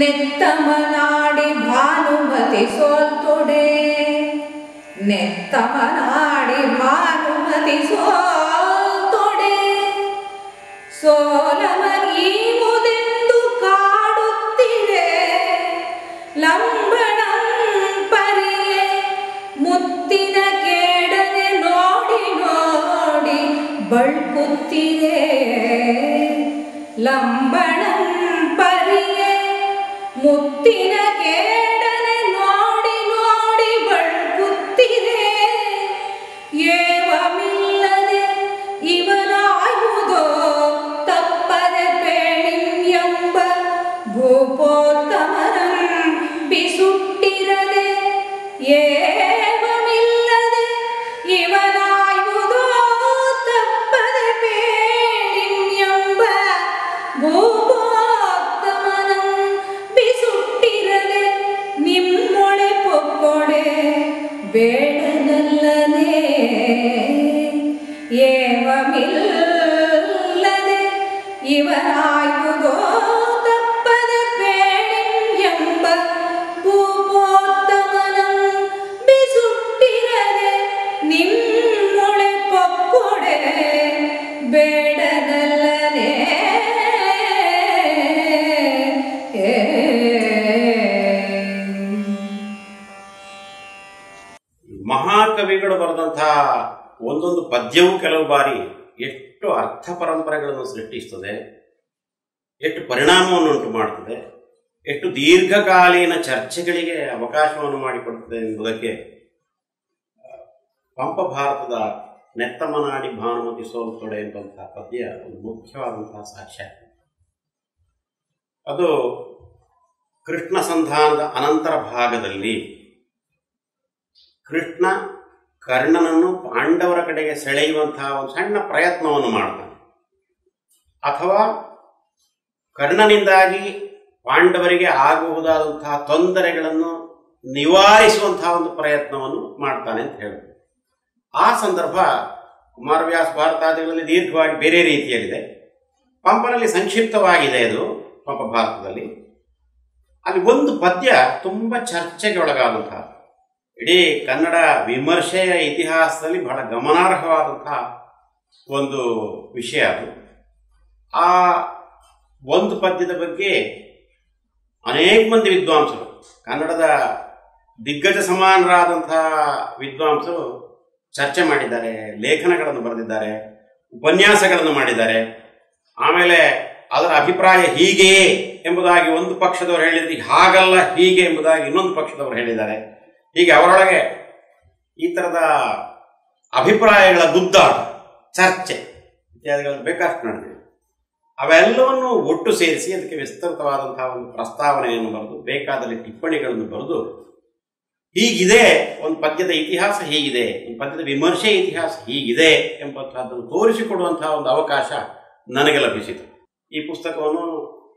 நெத்தமனாடி பானுமதி சொல் தொடு, நெத்தமனாடி பானுமதி சொல் தொடு, சோலமன் ஈமுதெந்து காடுத்திரே லம்பணம் ಪರಿಯೆ ಮುತ್ತಿನ ಕೇಡನೆ ನೋಡಿ ನೋಡಿ ಬಳ್ಕುತ್ತಿರೇ ಲಂಬಣಂ ಪರಿಯೆ ಮುತ್ತಿನ ಕೇಡನೆ ನೋಡಿ ನೋಡಿ ಬಳ್ಕುತ್ತಿರೇ ಏವಮಿಲ್ಲದೆ ಇವನಾಯುವುದೋ ತಪ್ಪದೆ ಪೇಣಿಂ ಎಂಬ ಭೂಪೋತ್ತಮನಂ ಬಿಸುಟ್ಟಿರದೆ ಏವಮಿಲ್ಲದೆ ಇವನಾಯುವುದೋ ತಪ್ಪದೆ ಪೇಣಿಂ ಎಂಬ ಬೇಡನಲ್ಲದೆ ಏವಮಿಲ್ಲದೆ ಇವರಾಯುವುದೋ ತಪ್ಪದ ಬೇಡೆಂಬ ಭೂಪೋತ್ತಮನಂ ಬಿಸುಟ್ಟಿರದೆ ನಿಮ್ಮೊಳೆ ಪಕ್ಕೊಡೆ ಬೇಡನಲ್ಲದೆ ಮಹಾಕವಿಗಳು ಬರೆದಂತಹ ಒಂದೊಂದು ಪದ್ಯವು ಕೆಲವು ಬಾರಿ ಎಷ್ಟು ಅರ್ಥ ಪರಂಪರೆಗಳನ್ನು ಸೃಷ್ಟಿಸ್ತದೆ, ಎಷ್ಟು ಪರಿಣಾಮವನ್ನು ಉಂಟು ಮಾಡುತ್ತದೆ, ಎಷ್ಟು ದೀರ್ಘಕಾಲೀನ ಚರ್ಚೆಗಳಿಗೆ ಅವಕಾಶವನ್ನು ಮಾಡಿಕೊಡುತ್ತದೆ ಎಂಬುದಕ್ಕೆ ಪಂಪ ಭಾರತದ ನೆತ್ತಮನಾಡಿ ಭಾನುಮತಿ ಸೋಲ್ ತೊಡೆ ಎಂಬಂತಹ ಪದ್ಯ ಒಂದು ಮುಖ್ಯವಾದಂತಹ ಸಾಕ್ಷ್ಯ. ಅದು ಕೃಷ್ಣ ಸಂಧಾನದ ಅನಂತರ ಭಾಗದಲ್ಲಿ ಕೃಷ್ಣ ಕರ್ಣನನ್ನು ಪಾಂಡವರ ಕಡೆಗೆ ಸೆಳೆಯುವಂತಹ ಒಂದು ಸಣ್ಣ ಪ್ರಯತ್ನವನ್ನು ಮಾಡ್ತಾನೆ, ಅಥವಾ ಕರ್ಣನಿಂದಾಗಿ ಪಾಂಡವರಿಗೆ ಆಗಬಹುದಾದಂತಹ ತೊಂದರೆಗಳನ್ನು ನಿವಾರಿಸುವಂತಹ ಒಂದು ಪ್ರಯತ್ನವನ್ನು ಮಾಡ್ತಾನೆ ಅಂತ ಹೇಳ್ತಾರೆ. ಆ ಸಂದರ್ಭ ಕುಮಾರವ್ಯಾಸ ಭಾರತಾದಿಗಳಲ್ಲಿ ದೀರ್ಘವಾಗಿ ಬೇರೆ ರೀತಿಯಲ್ಲಿದೆ, ಪಂಪನಲ್ಲಿ ಸಂಕ್ಷಿಪ್ತವಾಗಿದೆ. ಇದು ಪಂಪ ಭಾರತದಲ್ಲಿ ಅಲ್ಲಿ ಒಂದು ಪದ್ಯ ತುಂಬ ಚರ್ಚೆಗೆ ಒಳಗಾದಂತಹ, ಇಡೀ ಕನ್ನಡ ವಿಮರ್ಶೆಯ ಇತಿಹಾಸದಲ್ಲಿ ಬಹಳ ಗಮನಾರ್ಹವಾದಂತಹ ಒಂದು ವಿಷಯ ಅದು. ಆ ಒಂದು ಪದ್ಯದ ಬಗ್ಗೆ ಅನೇಕ ಮಂದಿ ವಿದ್ವಾಂಸರು, ಕನ್ನಡದ ದಿಗ್ಗಜ ಸಮಾನರಾದಂತಹ ವಿದ್ವಾಂಸರು ಚರ್ಚೆ ಮಾಡಿದ್ದಾರೆ, ಲೇಖನಗಳನ್ನು ಬರೆದಿದ್ದಾರೆ, ಉಪನ್ಯಾಸಗಳನ್ನು ಮಾಡಿದ್ದಾರೆ. ಆಮೇಲೆ ಅದರ ಅಭಿಪ್ರಾಯ ಹೀಗೆಯೇ ಎಂಬುದಾಗಿ ಒಂದು ಪಕ್ಷದವರು ಹೇಳಿದರೆ, ಹಾಗಲ್ಲ ಹೀಗೆ ಎಂಬುದಾಗಿ ಇನ್ನೊಂದು ಪಕ್ಷದವರು ಹೇಳಿದ್ದಾರೆ. ಹೀಗೆ ಅವರೊಳಗೆ ಈ ಥರದ ಅಭಿಪ್ರಾಯಗಳ ಗುದ್ದಾಟ, ಚರ್ಚೆ ಇತ್ಯಾದಿಗಳನ್ನು ಬೇಕಾಷ್ಟು ನಡೆದಿವೆ. ಅವೆಲ್ಲವನ್ನು ಒಟ್ಟು ಸೇರಿಸಿ ಅದಕ್ಕೆ ವಿಸ್ತೃತವಾದಂತಹ ಒಂದು ಪ್ರಸ್ತಾವನೆಯನ್ನು ಬರೆದು, ಬೇಕಾದಲ್ಲಿ ಟಿಪ್ಪಣಿಗಳನ್ನು ಬರೆದು, ಹೀಗಿದೆ ಒಂದು ಪದ್ಯದ ಇತಿಹಾಸ ಹೀಗಿದೆ, ಒಂದು ಪದ್ಯದ ವಿಮರ್ಶೆ ಇತಿಹಾಸ ಹೀಗಿದೆ ಎಂಬಂತಹದ್ದನ್ನು ತೋರಿಸಿಕೊಡುವಂತಹ ಒಂದು ಅವಕಾಶ ನನಗೆ ಲಭಿಸಿತು. ಈ ಪುಸ್ತಕವನ್ನು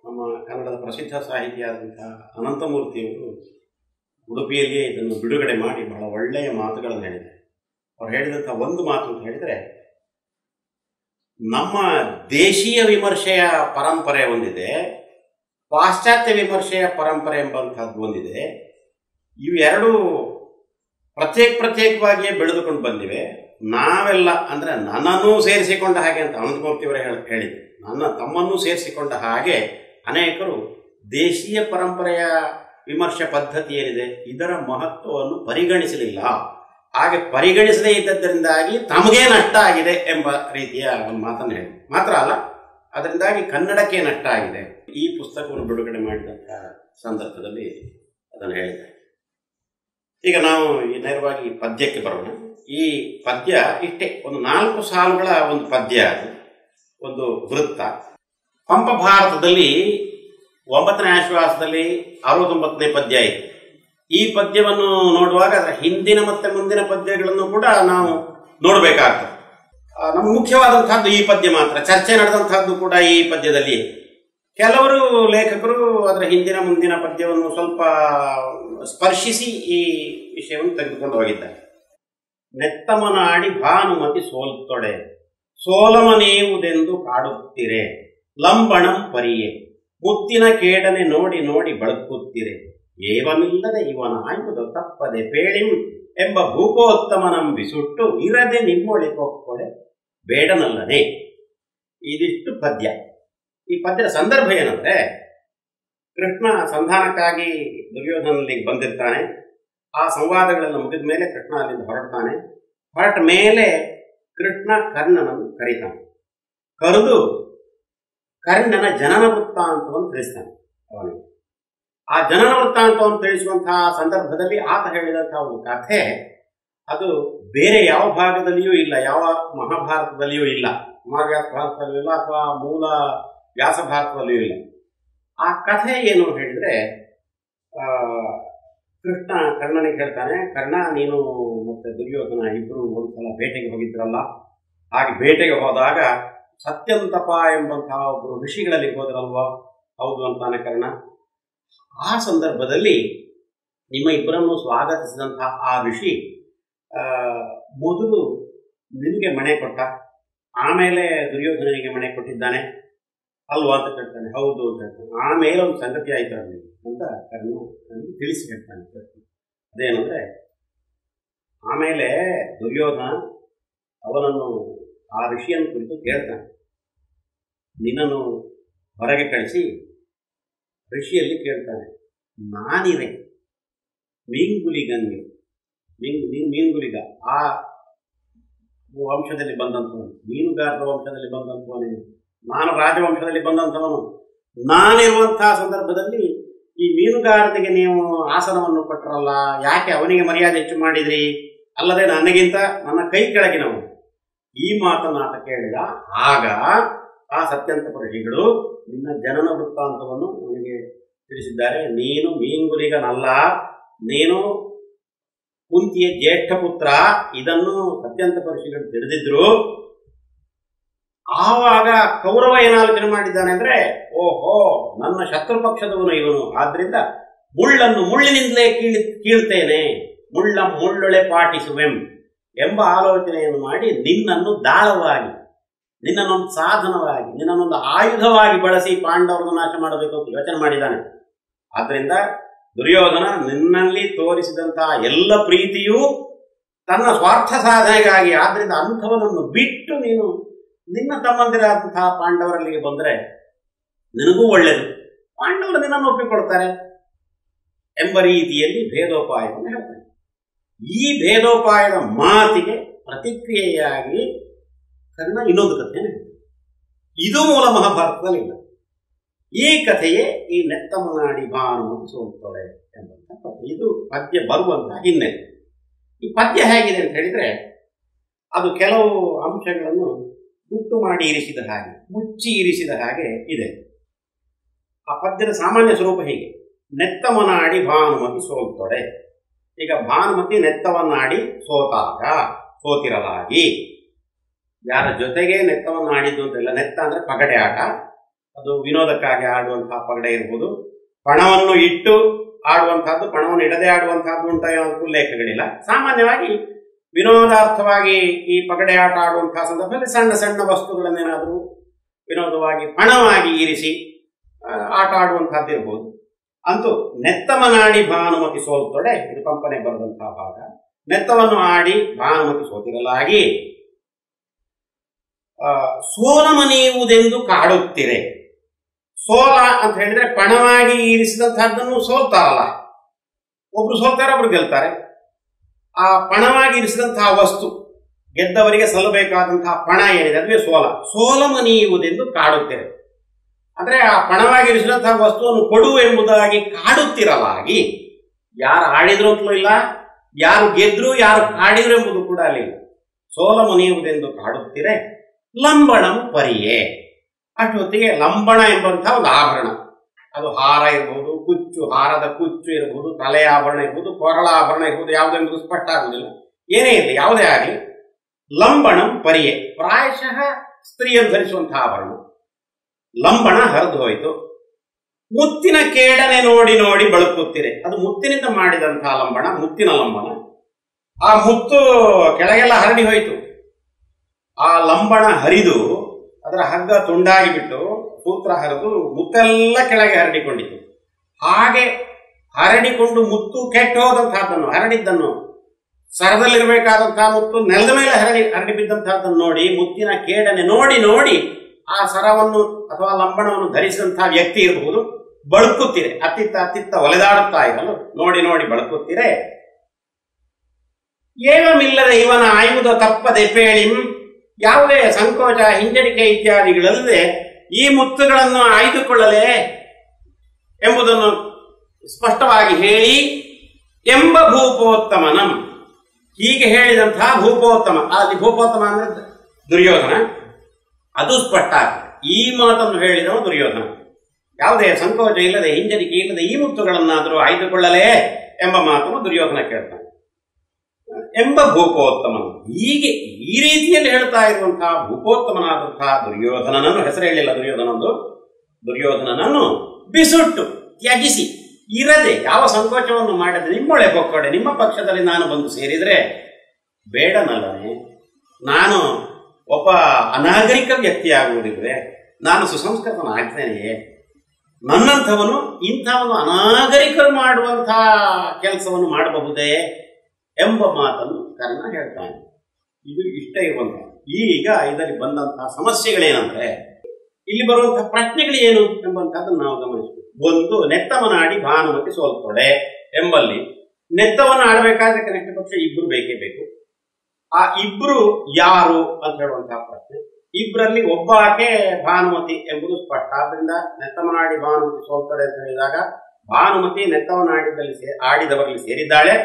ನಮ್ಮ ಕನ್ನಡದ ಪ್ರಸಿದ್ಧ ಸಾಹಿತಿಯಾದಂತಹ ಅನಂತಮೂರ್ತಿಯವರು ಉಡುಪಿಯಲ್ಲಿಯೇ ಇದನ್ನು ಬಿಡುಗಡೆ ಮಾಡಿ ಬಹಳ ಒಳ್ಳೆಯ ಮಾತುಗಳನ್ನು ಹೇಳಿದ್ದಾರೆ. ಅವ್ರು ಹೇಳಿದಂಥ ಒಂದು ಮಾತು ಅಂತ ಹೇಳಿದರೆ, ನಮ್ಮ ದೇಶೀಯ ವಿಮರ್ಶೆಯ ಪರಂಪರೆ ಒಂದಿದೆ, ಪಾಶ್ಚಾತ್ಯ ವಿಮರ್ಶೆಯ ಪರಂಪರೆ ಎಂಬಂಥದ್ದು ಒಂದಿದೆ. ಇವೆರಡೂ ಪ್ರತ್ಯೇಕವಾಗಿಯೇ ಬೆಳೆದುಕೊಂಡು ಬಂದಿವೆ. ನಾವೆಲ್ಲ ಅಂದರೆ ನನ್ನನ್ನು ಸೇರಿಸಿಕೊಂಡ ಹಾಗೆ ಅಂತ ಅನಂತಮೂರ್ತಿಯವರೇ ಹೇಳಿದರು, ತಮ್ಮನ್ನು ಸೇರಿಸಿಕೊಂಡ ಹಾಗೆ ಅನೇಕರು ದೇಶೀಯ ಪರಂಪರೆಯ ವಿಮರ್ಶೆ ಪದ್ಧತಿ ಏನಿದೆ ಇದರ ಮಹತ್ವವನ್ನು ಪರಿಗಣಿಸಲಿಲ್ಲ. ಹಾಗೆ ಪರಿಗಣಿಸದೇ ಇದ್ದದ್ದರಿಂದಾಗಿ ತಮಗೇ ನಷ್ಟ ಆಗಿದೆ ಎಂಬ ರೀತಿಯ ಒಂದು ಮಾತನ್ನು ಹೇಳಿ ಮಾತ್ರ ಅಲ್ಲ, ಅದರಿಂದಾಗಿ ಕನ್ನಡಕ್ಕೆ ನಷ್ಟ ಆಗಿದೆ. ಈ ಪುಸ್ತಕವನ್ನು ಬಿಡುಗಡೆ ಮಾಡಿದಂಥ ಸಂದರ್ಭದಲ್ಲಿ ಅದನ್ನು ಹೇಳಿದ್ದಾರೆ. ಈಗ ನಾವು ಈ ನೇರವಾಗಿ ಪದ್ಯಕ್ಕೆ ಬರೋಣ. ಈ ಪದ್ಯ ಇಷ್ಟೇ, ಒಂದು 4 ಸಾಲುಗಳ ಒಂದು ಪದ್ಯ, ಅದು ಒಂದು ವೃತ್ತ. ಪಂಪ ಭಾರತದಲ್ಲಿ 9ನೇ ಆಶ್ವಾಸದಲ್ಲಿ 69ನೇ ಪದ್ಯ ಇದೆ. ಈ ಪದ್ಯವನ್ನು ನೋಡುವಾಗ ಅದರ ಹಿಂದಿನ ಮತ್ತು ಮುಂದಿನ ಪದ್ಯಗಳನ್ನು ಕೂಡ ನಾವು ನೋಡಬೇಕಾಗ್ತದೆ. ನಮ್ಗೆ ಮುಖ್ಯವಾದಂತಹದ್ದು ಈ ಪದ್ಯ ಮಾತ್ರ, ಚರ್ಚೆ ನಡೆದಂತಹದ್ದು ಕೂಡ ಈ ಪದ್ಯದಲ್ಲಿ. ಕೆಲವರು ಲೇಖಕರು ಅದರ ಹಿಂದಿನ ಮುಂದಿನ ಪದ್ಯವನ್ನು ಸ್ವಲ್ಪ ಸ್ಪರ್ಶಿಸಿ ಈ ವಿಷಯವನ್ನು ತೆಗೆದುಕೊಂಡು ಹೋಗಿದ್ದಾರೆ. ನೆತ್ತಮನಾಡಿ ಭಾನುಮತಿ ಸೋಲ್ ತೊಡೆ ಸೋಲಮನೇವುದೆಂದು ಕಾಡುತ್ತಿರೆ ಲಂಬಣಂ ಪರಿಯೆ ಮುತ್ತಿನ ಕೇಡನೆ ನೋಡಿ ನೋಡಿ ಬಳಕುತ್ತಿರೆ ಏವಮಿಲ್ಲದೆ ಇವನ ಆಯ್ದು ತಪ್ಪದೆ ಪೇಳಿಂ ಎಂಬ ಭೂಪೋತ್ತಮನಂಬಿಸುಟ್ಟು ಇರದೆ ನಿಮ್ಮೊಳಿ ಕೊಕ್ಕೊಡೆ ಬೇಡನಲ್ಲನೆ. ಇದಿಷ್ಟು ಪದ್ಯ. ಈ ಪದ್ಯದ ಸಂದರ್ಭ ಏನಂದರೆ, ಕೃಷ್ಣ ಸಂಧಾನಕ್ಕಾಗಿ ದುರ್ಯೋಧನನಿಗೆ ಬಂದಿರ್ತಾನೆ. ಆ ಸಂವಾದಗಳೆಲ್ಲ ಮುಗಿದ ಮೇಲೆ ಕೃಷ್ಣ ಅಲ್ಲಿಂದ ಹೊರಡ್ತಾನೆ. ಹೊರಟ ಮೇಲೆ ಕೃಷ್ಣ ಕರ್ಣನನ್ನು ಕರೀತಾನೆ. ಕರೆದು ಕರ್ಣನ ಜನನ ವೃತ್ತಾಂತವನ್ನು ತಿಳಿಸ್ತಾನೆ ಅವನಿಗೆ. ಆ ಜನನ ವೃತ್ತಾಂತವನ್ನು ತಿಳಿಸುವಂತಹ ಸಂದರ್ಭದಲ್ಲಿ ಆತ ಹೇಳಿದಂತಹ ಒಂದು ಕಥೆ ಅದು ಬೇರೆ ಯಾವ ಭಾಗದಲ್ಲಿಯೂ ಇಲ್ಲ, ಯಾವ ಮಹಾಭಾರತದಲ್ಲಿಯೂ ಇಲ್ಲ, ಮಹಾವ್ಯಾಸ ಭಾರತದಲ್ಲೂ ಇಲ್ಲ ಅಥವಾ ಮೂಲ ವ್ಯಾಸ ಭಾರತದಲ್ಲಿಯೂ ಇಲ್ಲ. ಆ ಕಥೆ ಏನು ಹೇಳಿದ್ರೆ, ಕೃಷ್ಣ ಕರ್ಣನಿಗೆ ಹೇಳ್ತಾನೆ, ಕರ್ಣ ನೀನು ಮತ್ತೆ ದುರ್ಯೋಧನ ಇಬ್ಬರು ಒಂದ್ಸಲ ಬೇಟೆಗೆ ಹೋಗಿದ್ರಲ್ಲ, ಹಾಗೆ ಬೇಟೆಗೆ ಹೋದಾಗ ಸತ್ಯಂತಪ ಎಂಬಂತಹ ಒಬ್ಬರು ಋಷಿಗಳಲ್ಲಿ ಹೋದ್ರಲ್ವ? ಹೌದು ಅಂತಾನೆ ಕರ್ಣ. ಆ ಸಂದರ್ಭದಲ್ಲಿ ನಿಮ್ಮ ಇಬ್ಬರನ್ನು ಸ್ವಾಗತಿಸಿದಂತಹ ಆ ಋಷಿ ಮೊದಲು ನಿನಗೆ ಮಣೆ ಕೊಟ್ಟ, ಆಮೇಲೆ ದುರ್ಯೋಧನನಿಗೆ ಮಣೆ ಕೊಟ್ಟಿದ್ದಾನೆ ಅಲ್ವಾ ಅಂತ ಕೇಳ್ತಾನೆ. ಹೌದು ಅಂತ ಹೇಳ್ತಾನೆ. ಆಮೇಲೆ ಒಂದು ಸಂಗತಿ ಆಯ್ತು ಅಲ್ಲಿ ಅಂತ ಕರ್ಣ ನನಗೆ ತಿಳಿಸಿ ಹೇಳ್ತಾನೆ. ಅದೇನಂದ್ರೆ, ಆಮೇಲೆ ದುರ್ಯೋಧನ ಅವನನ್ನು ಆ ಋಷಿಯನ್ನು ಕುರಿತು ಕೇಳ್ತಾನೆ, ನಿನ್ನನ್ನು ಹೊರಗೆ ಕಳಿಸಿ ಋಷಿಯಲ್ಲಿ ಕೇಳ್ತಾನೆ, ನಾನಿವೆ ಮೀಂಗುಲಿಗಂಗೆ, ಮೀನುಗುಲಿಗ ಆ ವಂಶದಲ್ಲಿ ಬಂದಂಥವನು, ಮೀನುಗಾರರ ವಂಶದಲ್ಲಿ ಬಂದಂಥವನೇ, ನಾನು ರಾಜವಂಶದಲ್ಲಿ ಬಂದಂಥವನು, ನಾನಿರುವಂತಹ ಸಂದರ್ಭದಲ್ಲಿ ಈ ಮೀನುಗಾರನಿಗೆ ನೀವು ಆಸನವನ್ನು ಕೊಟ್ಟರಲ್ಲ, ಯಾಕೆ ಅವನಿಗೆ ಮರ್ಯಾದೆ ಹೆಚ್ಚು ಮಾಡಿದ್ರಿ? ಅಲ್ಲದೆ ನನಗಿಂತ ನನ್ನ ಕೈ ಕೆಳಗಿನವನು. ಈ ಮಾತನ್ನು ಆತ ಕೇಳಿದ. ಆಗ ಆ ಸತ್ಯಂತ ಪುರುಷಿಗಳು ನಿನ್ನ ಜನನ ವೃತ್ತಾಂತವನ್ನು ನನಗೆ ತಿಳಿಸಿದ್ದಾರೆ. ನೀನು ಮೀನುಗುಲಿಗನಲ್ಲ, ನೀನು ಕುಂತಿಯ ಜ್ಯೇಷ್ಠ ಪುತ್ರ. ಇದನ್ನು ಅತ್ಯಂತ ಪರೀಕ್ಷೆಗಳು ತಿಳಿದಿದ್ರು. ಆವಾಗ ಕೌರವ ಏನಾಲೋಚನೆ ಮಾಡಿದ್ದಾನೆ ಅಂದ್ರೆ, ಓಹೋ, ನನ್ನ ಶತ್ರು ಪಕ್ಷದವನು ಇವನು, ಆದ್ರಿಂದ ಮುಳ್ಳನ್ನು ಮುಳ್ಳಿನಿಂದಲೇ ಕೀಳ್ತೇನೆ, ಮುಳ್ಳ ಮುಳ್ಳೊಳೆ ಪಾಟಿಸುವೆಂ ಎಂಬ ಆಲೋಚನೆಯನ್ನು ಮಾಡಿ ನಿನ್ನನ್ನು ದಾಳವಾಗಿ, ನಿನ್ನನ್ನೊಂದು ಸಾಧನವಾಗಿ, ನಿನ್ನನ್ನೊಂದು ಆಯುಧವಾಗಿ ಬಳಸಿ ಪಾಂಡವರನ್ನು ನಾಶ ಮಾಡಬೇಕು ಅಂತ ಯೋಚನೆ ಮಾಡಿದ್ದಾನೆ. ಆದ್ರಿಂದ ದುರ್ಯೋಧನ ನಿನ್ನಲ್ಲಿ ತೋರಿಸಿದಂತಹ ಎಲ್ಲ ಪ್ರೀತಿಯೂ ತನ್ನ ಸ್ವಾರ್ಥ ಸಾಧನೆಗಾಗಿ. ಆದ್ರಿಂದ ಅಂಥವನನ್ನು ಬಿಟ್ಟು ನೀನು ನಿನ್ನ ತಮ್ಮಂದಿರಾದಂತಹ ಪಾಂಡವರಲ್ಲಿಗೆ ಬಂದರೆ ನಿನಗೂ ಒಳ್ಳೆಯದು, ಪಾಂಡವರು ನಿನ್ನನ್ನು ಒಪ್ಪಿಕೊಳ್ತಾರೆ ಎಂಬ ರೀತಿಯಲ್ಲಿ ಭೇದೋಪಾಯವನ್ನು ಹೇಳ್ತಾನೆ. ಈ ಭೇದೋಪಾಯದ ಮಾತಿಗೆ ಪ್ರತಿಕ್ರಿಯೆಯಾಗಿ ಕರ್ಣ ಇನ್ನೊಂದು ಕಥೆಯನ್ನು ಹೇಳ್ತಾನೆ. ಇದು ಮೂಲ ಮಹಾಭಾರತದಲ್ಲಿ ಇಲ್ಲ. ಈ ಕಥೆಯೇ ಈ ನೆತ್ತಮನಾಡಿ ಭಾನುಮತಿ ಸೋಲ್ತಾಳೆ ಎಂಬಂಥ ಪದ್ಯ. ಇದು ಪದ್ಯ ಬರುವಂತಹ ಹಿನ್ನೆಲೆ. ಈ ಪದ್ಯ ಹೇಗಿದೆ ಅಂತ ಹೇಳಿದರೆ, ಅದು ಕೆಲವು ಅಂಶಗಳನ್ನು ಗುಟ್ಟು ಮಾಡಿ ಇರಿಸಿದ ಹಾಗೆ, ಮುಚ್ಚಿ ಇರಿಸಿದ ಹಾಗೆ ಇದೆ. ಆ ಪದ್ಯದ ಸಾಮಾನ್ಯ ಸ್ವರೂಪ ಹೀಗೆ: ನೆತ್ತಮನಾಡಿ ಭಾನುಮತಿ ಸೋಲ್ತಾಳೆ. ಈಗ ಭಾನುಮತಿ ನೆತ್ತವನ್ನಾಡಿ ಸೋತಾಗ, ಸೋತಿರಲಾಗಿ, ಯಾರ ಜೊತೆಗೆ ನೆತ್ತವನ್ನು ಆಡಿದ್ದು ಅಂತಿಲ್ಲ. ನೆತ್ತ ಅಂದರೆ ಪಗಡೆ ಆಟ, ಅದು ವಿನೋದಕ್ಕಾಗಿ ಆಡುವಂತಹ ಪಗಡೆ ಇರ್ಬೋದು. ಪಣವನ್ನು ಇಟ್ಟು ಆಡುವಂತಹದ್ದು, ಪಣವನ್ನು ಇಡದೆ ಆಡುವಂತಹದ್ದು ಉಂಟಾಯೋ ಅಂತ ಉಲ್ಲೇಖಗಳಿಲ್ಲ. ಸಾಮಾನ್ಯವಾಗಿ ವಿನೋದಾರ್ಥವಾಗಿ ಈ ಪಗಡೆ ಆಟ ಆಡುವಂತಹ ಸಂದರ್ಭದಲ್ಲಿ ಸಣ್ಣ ಸಣ್ಣ ವಸ್ತುಗಳನ್ನೇನಾದರೂ ವಿನೋದವಾಗಿ ಪಣವಾಗಿ ಇರಿಸಿ ಆಟ ಆಡುವಂತಹದ್ದು ಇರ್ಬೋದು. ಅಂತೂ ನೆತ್ತಮನಾಡಿ ಭಾನುಮತಿ ಸೋಲ್ತೊಡೆ, ಇದು ಪಂಪನೆ ಬರೆದಂತಹ ಭಾಗ. ನೆತ್ತವನ್ನು ಆಡಿ ಭಾನುಮತಿ ಸೋತಿರಲಾಗಿ, ಸೋಲಮನೆಯುವುದೆಂದು ಕಾಡುತ್ತಿರೆ. ಸೋಲ ಅಂತ ಹೇಳಿದ್ರೆ ಪಣವಾಗಿ ಇರಿಸಿದಂತಹದ್ದನ್ನು ಸೋಲ್ತಾರಲ್ಲ, ಒಬ್ರು ಸೋಲ್ತಾರೆ, ಒಬ್ರು ಗೆಲ್ತಾರೆ. ಆ ಪಣವಾಗಿ ಇರಿಸಿದಂತಹ ವಸ್ತು, ಗೆದ್ದವರಿಗೆ ಸಲ್ಲಬೇಕಾದಂತಹ ಪಣ ಏನಿದೆ ಅದುವೇ ಸೋಲ. ಸೋಲಮನೆಯುವುದೆಂದು ಕಾಡುತ್ತಿರೆ ಅಂದ್ರೆ ಆ ಪಣವಾಗಿ ಇರಿಸಿದಂತಹ ವಸ್ತುವನ್ನು ಕೊಡು ಎಂಬುದಾಗಿ ಕಾಡುತ್ತಿರಲಾಗಿ, ಯಾರು ಆಡಿದ್ರು ಅಂತಲೂ ಇಲ್ಲ, ಯಾರು ಗೆದ್ರು ಯಾರು ಕಾಡಿದ್ರು ಎಂಬುದು ಕೂಡ ಅಲ್ಲಿಲ್ಲ. ಸೋಲಮನೆಯುವುದೆಂದು ಕಾಡುತ್ತಿರೆ ಲಂಬಣಂ ಪರಿಯೇ. ಅಷ್ಟೊತ್ತಿಗೆ ಲಂಬಣ ಎಂಬಂತಹ ಒಂದು ಆಭರಣ, ಅದು ಹಾರ ಇರ್ಬೋದು, ಕುಚ್ಚು, ಹಾರದ ಕುಚ್ಚು ಇರ್ಬೋದು, ತಲೆಯ ಆಭರಣ ಇರ್ಬೋದು, ಕೊರಳ ಆಭರಣ ಇರ್ಬೋದು, ಯಾವುದೆಂಬುದು ಸ್ಪಷ್ಟ ಆಗುವುದಿಲ್ಲ. ಏನೇ ಇರಲಿ, ಯಾವುದೇ ಆಗಲಿ, ಲಂಬಣಂ ಪರಿಯೇ ಪ್ರಾಯಶಃ ಸ್ತ್ರೀಯನ್ನು ಧರಿಸುವಂತಹ ಆಭರಣ, ಲಂಬಣ ಹರಿದು ಹೋಯಿತು. ಮುತ್ತಿನ ಕೇಡನೆ ನೋಡಿ ನೋಡಿ ಬಳಕುತ್ತಿರೆ, ಅದು ಮುತ್ತಿನಿಂದ ಮಾಡಿದಂತಹ ಲಂಬಣ, ಮುತ್ತಿನ ಲಂಬಣ. ಆ ಮುತ್ತು ಕೆಳಗೆಲ್ಲ ಹರಡಿ ಹೋಯಿತು. ಆ ಲಂಬಣ ಹರಿದು ಅದರ ಹಗ್ಗ ತುಂಡಾಗಿ ಬಿಟ್ಟು ಸೂತ್ರ ಹರಿದು ಮುತ್ತೆಲ್ಲ ಕೆಳಗೆ ಹರಡಿಕೊಂಡಿತು. ಹಾಗೆ ಹರಡಿಕೊಂಡು ಮುತ್ತು ಕೆಟ್ಟು ಹೋದಂತಹದ್ದನ್ನು, ಹರಡಿದ್ದನ್ನು, ಸರದಲ್ಲಿರಬೇಕಾದಂತಹ ಮುತ್ತು ನೆಲದ ಮೇಲೆ ಹರಡಿ ಬಿದ್ದಂತಹದ್ದನ್ನು ನೋಡಿ, ಮುತ್ತಿನ ಕೇಡನೆ ನೋಡಿ ನೋಡಿ ಆ ಸರವನ್ನು ಅಥವಾ ಲಂಬಣವನ್ನು ಧರಿಸಿದಂತಹ ವ್ಯಕ್ತಿ ಇರಬಹುದು, ಬಳುಕುತ್ತೀರೆ, ಅತ್ತಿತ್ತ ಅತ್ತಿತ್ತ ಒಲೆದಾಡುತ್ತಾ ಇರಲು ನೋಡಿ ನೋಡಿ ಬಳುಕುತ್ತೀರೆ. ಏವಮಿಲ್ಲದ ಇವನ ಆಯುಧ ತಪ್ಪದೆ ಪೇಳಿಂ, ಯಾವುದೇ ಸಂಕೋಚ ಹಿಂಜರಿಕೆ ಇತ್ಯಾದಿಗಳಲ್ಲದೆ ಈ ಮುತ್ತುಗಳನ್ನು ಆಯ್ದುಕೊಳ್ಳಲೆ ಎಂಬುದನ್ನು ಸ್ಪಷ್ಟವಾಗಿ ಹೇಳಿ ಎಂಬ ಭೂಪೋತ್ತಮನಂ, ಹೀಗೆ ಹೇಳಿದಂತಹ ಭೂಪೋತ್ತಮ, ಅಲ್ಲಿ ಭೂಪೋತ್ತಮ ಅಂದ್ರೆ ದುರ್ಯೋಧನ, ಅದು ಸ್ಪಷ್ಟ ಆಗ್ತದೆ. ಈ ಮಾತನ್ನು ಹೇಳಿದವ ದುರ್ಯೋಧನ, ಯಾವುದೇ ಸಂಕೋಚ ಇಲ್ಲದೆ ಹಿಂಜರಿಕೆ ಇಲ್ಲದೆ ಈ ಮುತ್ತುಗಳನ್ನಾದರೂ ಆಯ್ದುಕೊಳ್ಳಲೇ ಎಂಬ ಮಾತನ್ನು ದುರ್ಯೋಧನ ಕೇಳ್ತಾನೆ. ಎಂಬ ಭೂಪೋತ್ತಮನು, ಹೀಗೆ ಈ ರೀತಿಯಲ್ಲಿ ಹೇಳ್ತಾ ಇರುವಂತಹ ಭೂಪೋತ್ತಮನಾದಂತಹ ದುರ್ಯೋಧನನನ್ನು, ಹೆಸರು ಹೇಳಿಲ್ಲ ದುರ್ಯೋಧನೊಂದು, ದುರ್ಯೋಧನನನ್ನು ಬಿಸುಟ್ಟು ತ್ಯಜಿಸಿ, ಇರದೆ, ಯಾವ ಸಂಕೋಚವನ್ನು ಮಾಡದೆ ನಿಮ್ಮೊಳೆ ಬೊಕ್ಕೊಡೆ, ನಿಮ್ಮ ಪಕ್ಷದಲ್ಲಿ ನಾನು ಬಂದು ಸೇರಿದರೆ ಬೇಡನಲ್ಲನೆ, ನಾನು ಒಬ್ಬ ಅನಾಗರಿಕ ವ್ಯಕ್ತಿಯಾಗುವುದಿಲ್ಲವೇ, ನಾನು ಸುಸಂಸ್ಕೃತನ ಆಗ್ತೇನೆಯೇ, ನನ್ನಂಥವನು ಇಂಥವನ್ನು ಅನಾಗರಿಕರು ಮಾಡುವಂತಹ ಕೆಲಸವನ್ನು ಮಾಡಬಹುದೇ ಎಂಬ ಮಾತನ್ನು ಕರ್ಣ ಹೇಳ್ತಾನೆ. ಇದು ಇಷ್ಟ ಇರುವಂತಹ. ಈಗ ಇದರಲ್ಲಿ ಬಂದಂತಹ ಸಮಸ್ಯೆಗಳೇನಂದ್ರೆ, ಇಲ್ಲಿ ಬರುವಂತಹ ಪ್ರಶ್ನೆಗಳೇನು ಎಂಬಂತಹದನ್ನು ನಾವು ಗಮನಿಸಬೇಕು. ಒಂದು, ನೆತ್ತವನಾಡಿ ಭಾನುಮತಿ ಸೋಲ್ತೊಡೆ ಎಂಬಲ್ಲಿ ನೆತ್ತವನ್ನು ಆಡಬೇಕಾದ್ರೆ ಕನಿಷ್ಠ ಪಕ್ಷ ಇಬ್ರು ಬೇಕೇ ಬೇಕು. ಆ ಇಬ್ರು ಯಾರು ಅಂತ ಹೇಳುವಂತಹ ಪ್ರಶ್ನೆ. ಇಬ್ಬರಲ್ಲಿ ಒಬ್ಬ ಆಕೆ ಭಾನುಮತಿ ಎಂಬುದು ಸ್ಪಷ್ಟ. ಆದ್ರಿಂದ ನೆತ್ತವನಾಡಿ ಭಾನುಮತಿ ಸೋಲ್ತೊಡೆ ಅಂತ ಹೇಳಿದಾಗ ಭಾನುಮತಿ ನೆತ್ತವನಾಡಿದಲ್ಲಿ ಆಡಿದವರಲ್ಲಿ ಸೇರಿದ್ದಾಳೆ,